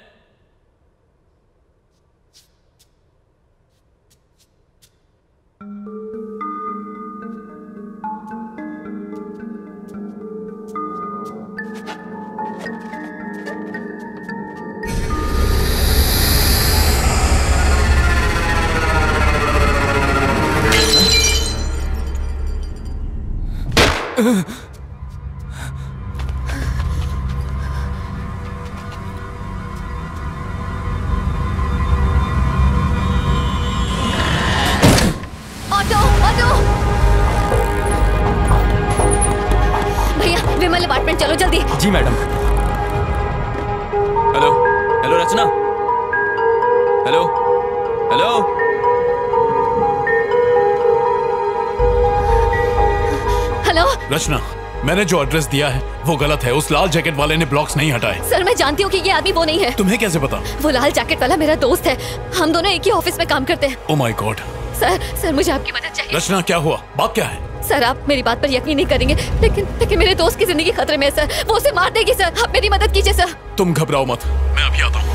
मैंने जो एड्रेस दिया है वो गलत है। उस लाल जैकेट वाले ने ब्लॉक्स नहीं हटाए। सर, मैं जानती हूँ कि ये आदमी वो नहीं है। तुम्हें कैसे पता? वो लाल जैकेट वाला मेरा दोस्त है, हम दोनों एक ही ऑफिस में काम करते हैं। Oh my God. Sir sir, मुझे आपकी मदद चाहिए। रचना, क्या हुआ, बात क्या है? सर, आप मेरी बात पर यकीन नहीं करेंगे लेकिन लेकिन मेरे दोस्त की जिंदगी खतरे में है सर। वो उसे मार देगी सर, आप मेरी मदद कीजिए सर। तुम घबराओ मत, मैं अभी आता हूँ।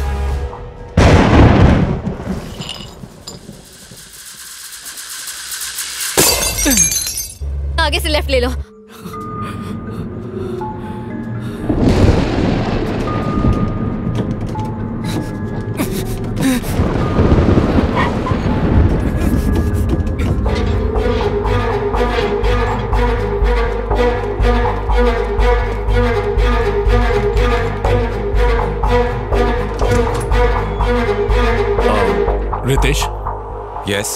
आगे से लेफ्ट ले लो। रितेश। यस।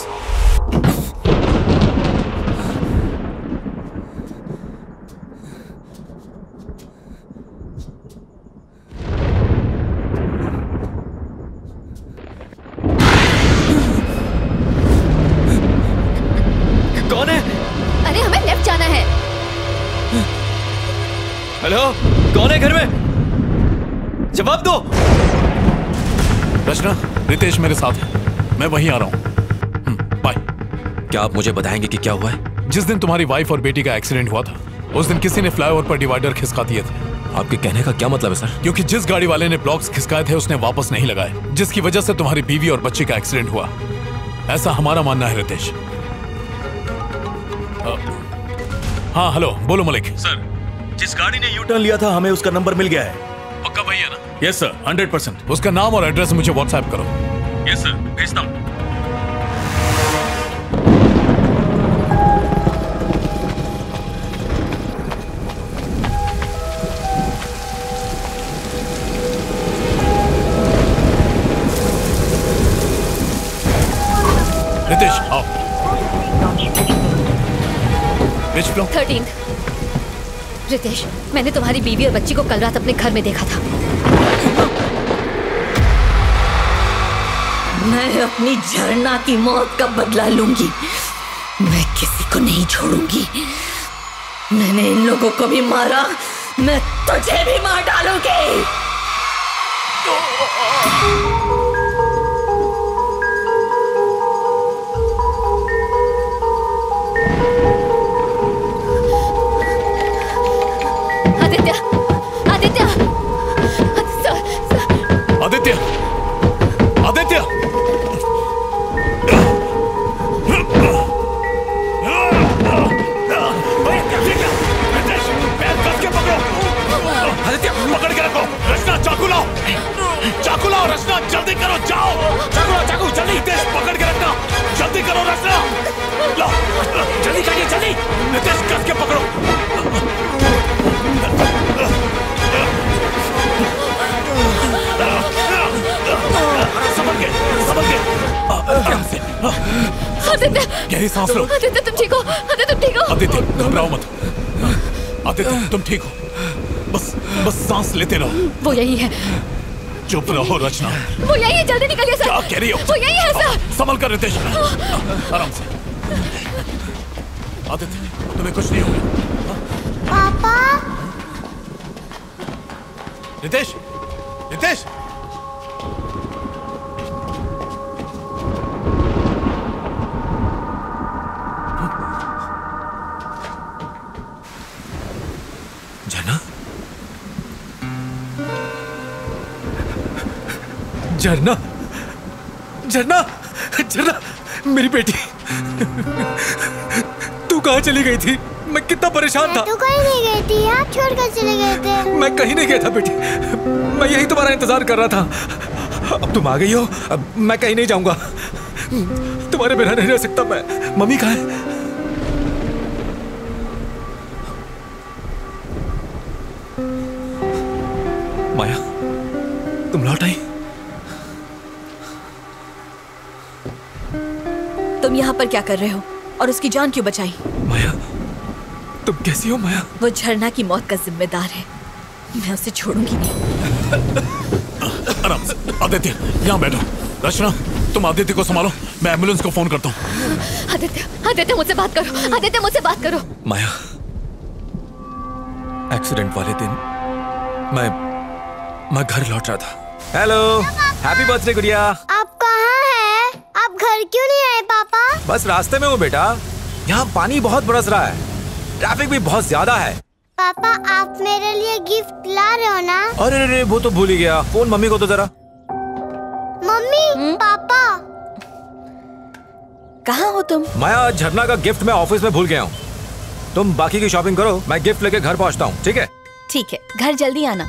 कौन है घर में? जवाब दो। रचना, रितेश मेरे साथ है, मैं वहीं आ रहा हूँ। बाय। क्या आप मुझे बताएंगे कि क्या हुआ है? जिस दिन तुम्हारी वाइफ और बेटी का एक्सीडेंट हुआ था, उस दिन किसी ने फ्लाईओवर पर डिवाइडर खिसका दिए थे। आपके कहने का क्या मतलब है सर? क्योंकि जिस गाड़ी वाले ने ब्लॉक्स खिसकाए थे उसने वापस नहीं लगाए, जिसकी वजह से तुम्हारी बीवी और बच्चे का एक्सीडेंट हुआ, ऐसा हमारा मानना है रितेश। हाँ हेलो, बोलो मलिक। सर, जिस गाड़ी ने यू टर्न लिया था हमें उसका नंबर मिल गया है। पक्का वही है ना? Yes sir, hundred percent. उसका नाम और एड्रेस मुझे व्हाट्सएप करो। यस सर, भेजता हूँ। थर्टीन रितेश, मैंने तुम्हारी बीवी और बच्ची को कल रात अपने घर में देखा था। मैं अपनी झरना की मौत का बदला लूंगी। मैं किसी को नहीं छोड़ूंगी। मैंने इन लोगों को भी मारा, मैं तुझे भी मार डालूंगी। आदित्य, आदित्य, आदित्य पकड़ के रखो। रचना चाकू लाओ, चाकू लाओ रचना, जल्दी करो, जाओ चाकू लाओ, चाकू जल्दी। रितेश पकड़ के रखना, जल्दी करो रचना, लाओ जल्दी करिए जल्दी। रितेश कस के पकड़ो। आदित्य, गहरी सांस लो। आदित्य तुम ठीक हो? आदित्य तुम ठीक हो? आदित्य घबराओ मत। आदित्य तुम ठीक हो? बस बस सांस लेते रहो। वो यही है। चुप रहो रचना। वो यही है, जल्दी निकलिए सर। क्या कह रही हो? वो यही है सर। संभल कर रितेश, आराम से। आदित्य तुम्हें कुछ नहीं होगा। पापा, रितेश, रितेश झरना, झरना, झरना, मेरी बेटी, तू कहाँ चली गई थी? मैं कितना परेशान था। तू कहीं नहीं गई थी, आप छोड़कर चले गए थे। मैं कहीं नहीं गया था बेटी, मैं यही तुम्हारा इंतजार कर रहा था। अब तुम आ गई हो, अब मैं कहीं नहीं जाऊंगा, तुम्हारे बिना नहीं रह सकता मैं। मम्मी कहाँ है? माया, तुम लौट आई? तुम यहाँ पर क्या कर रहे हो और उसकी जान क्यों बचाई? माया, तुम कैसी हो माया? वो झरना की मौत का जिम्मेदार है, मैं उसे छोड़ूंगी नहीं। आराम से। आदित्य यहाँ बैठो। रचना तुम आदित्य को संभालो, मैं एम्बुलेंस को फोन करता हूँ। आदित्य, आदित्य मुझसे बात करो, आदित्य मुझसे बात करो। माया, एक्सीडेंट वाले दिन मैं मैं घर लौट रहा था। हेलो, हैप्पी बर्थडे गुड़िया। आप कहाँ हैं? आप घर क्यों नहीं आए? पापा बस रास्ते में हूँ बेटा, यहाँ पानी बहुत बरस रहा है, ट्रैफिक भी बहुत ज्यादा है। पापा आप मेरे लिए गिफ्ट ला रहे हो ना? अरे अरे वो तो भूल ही गया, फोन मम्मी को तो जरा। मम्मी हुँ? पापा कहाँ हो तुम? माया झरना का गिफ्ट मैं ऑफिस में भूल गया हूँ, तुम बाकी की शॉपिंग करो, मैं गिफ्ट लेके घर पहुँचता हूँ। ठीक है? ठीक है, घर जल्दी आना।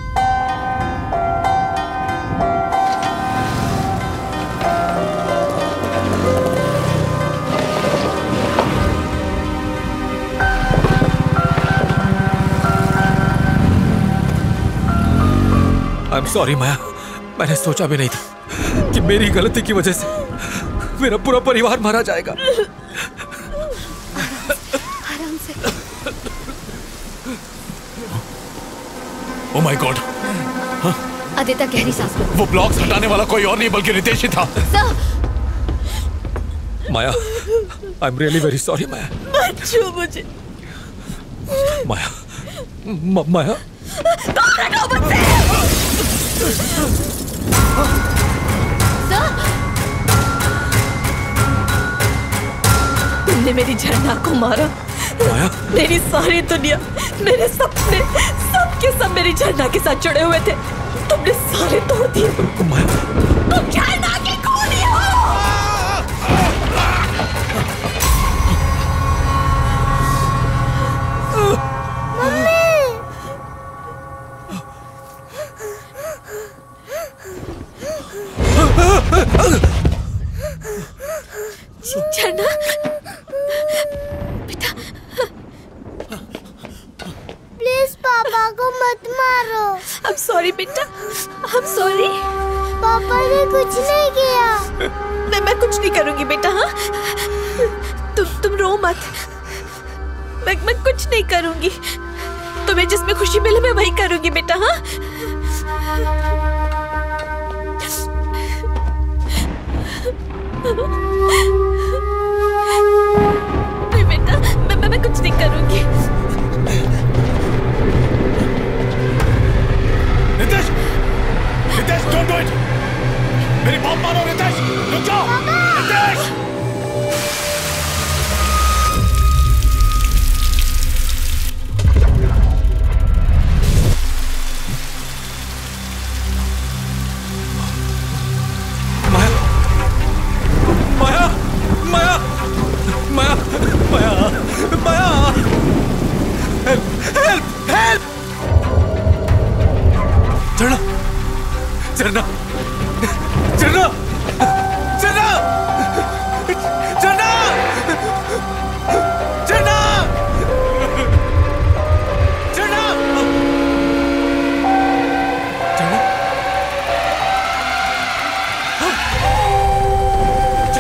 I'm sorry माया, मैंने सोचा भी नहीं था कि मेरी गलती की वजह से मेरा पूरा परिवार मारा जाएगा। आराम से। Oh my God। आदित्य गहरी सांस लो। वो ब्लॉक्स हटाने वाला कोई और नहीं बल्कि रितेश ही था। Sir. Maya, I'm really very sorry Maya. बच्चों मुझे। माया, माया। दूर हटो मुझसे। सर, तुमने मेरी झरना को मारा। माया? मेरी सारी दुनिया, मेरे सपने, सब के सब मेरी झरना के साथ जुड़े हुए थे। तुमने सारे तोड़ दिए। तुम झरना की खूनी हो। मम्मी। झरना, पिता, प्लीज पापा को मत मारो। I'm sorry बेटा, I'm sorry। पापा ने कुछ नहीं किया। मैं मैं कुछ नहीं करूँगी बेटा, हाँ? तुम तुम रो मत। मैं मैं कुछ नहीं करूँगी। तुम्हें जिसमें खुशी मिले मैं वही करूँगी बेटा, हाँ? नहीं बेटा, मैं, मैं मैं कुछ नहीं करूंगी। Ritesh, Ritesh, don't do it! मेरी बात मानो रितेश, रुक जाओ, रितेश! झरना, झरना, झरना, झरना, झरना, झरना, झरना,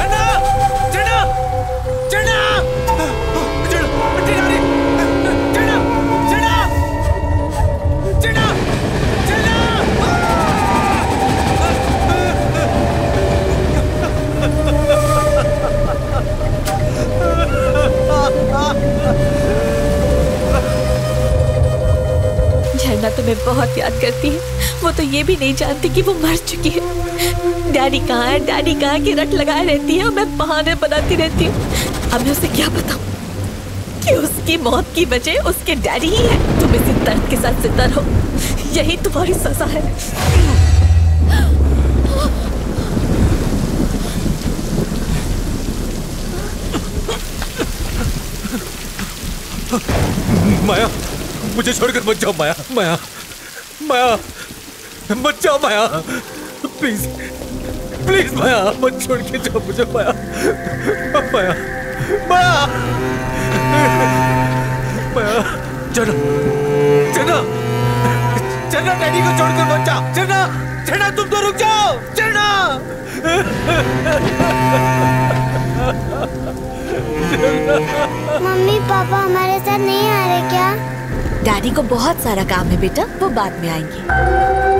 झरना, झरना, झरना तुम्हें बहुत याद करती है। वो तो ये भी नहीं जानती कि वो मर चुकी है। डैडी कहाँ है, डैडी कहाँ की रट लगाए रहती है और मैं बहाने बनाती रहती हूँ। अब मैं उसे क्या बताऊँ कि उसकी मौत की वजह उसके डैडी ही है। तुम इसी दर्द के साथ जिंदा रहो, यही तुम्हारी सजा है। माया, मुझे छोड़कर मत जाओ माया, माया, माया, मत जाओ माया, प्लीज, प्लीज माया, मत छोड़ के जाओ मुझे माया, माया, माया, माया, चलो, चलो, चलो डैडी को छोड़कर मत जाओ, चलो, चलो तुम तो रुक जाओ, चलो। मम्मी पापा हमारे साथ नहीं आ रहे क्या? डैडी को बहुत सारा काम है बेटा, वो बाद में आएंगे।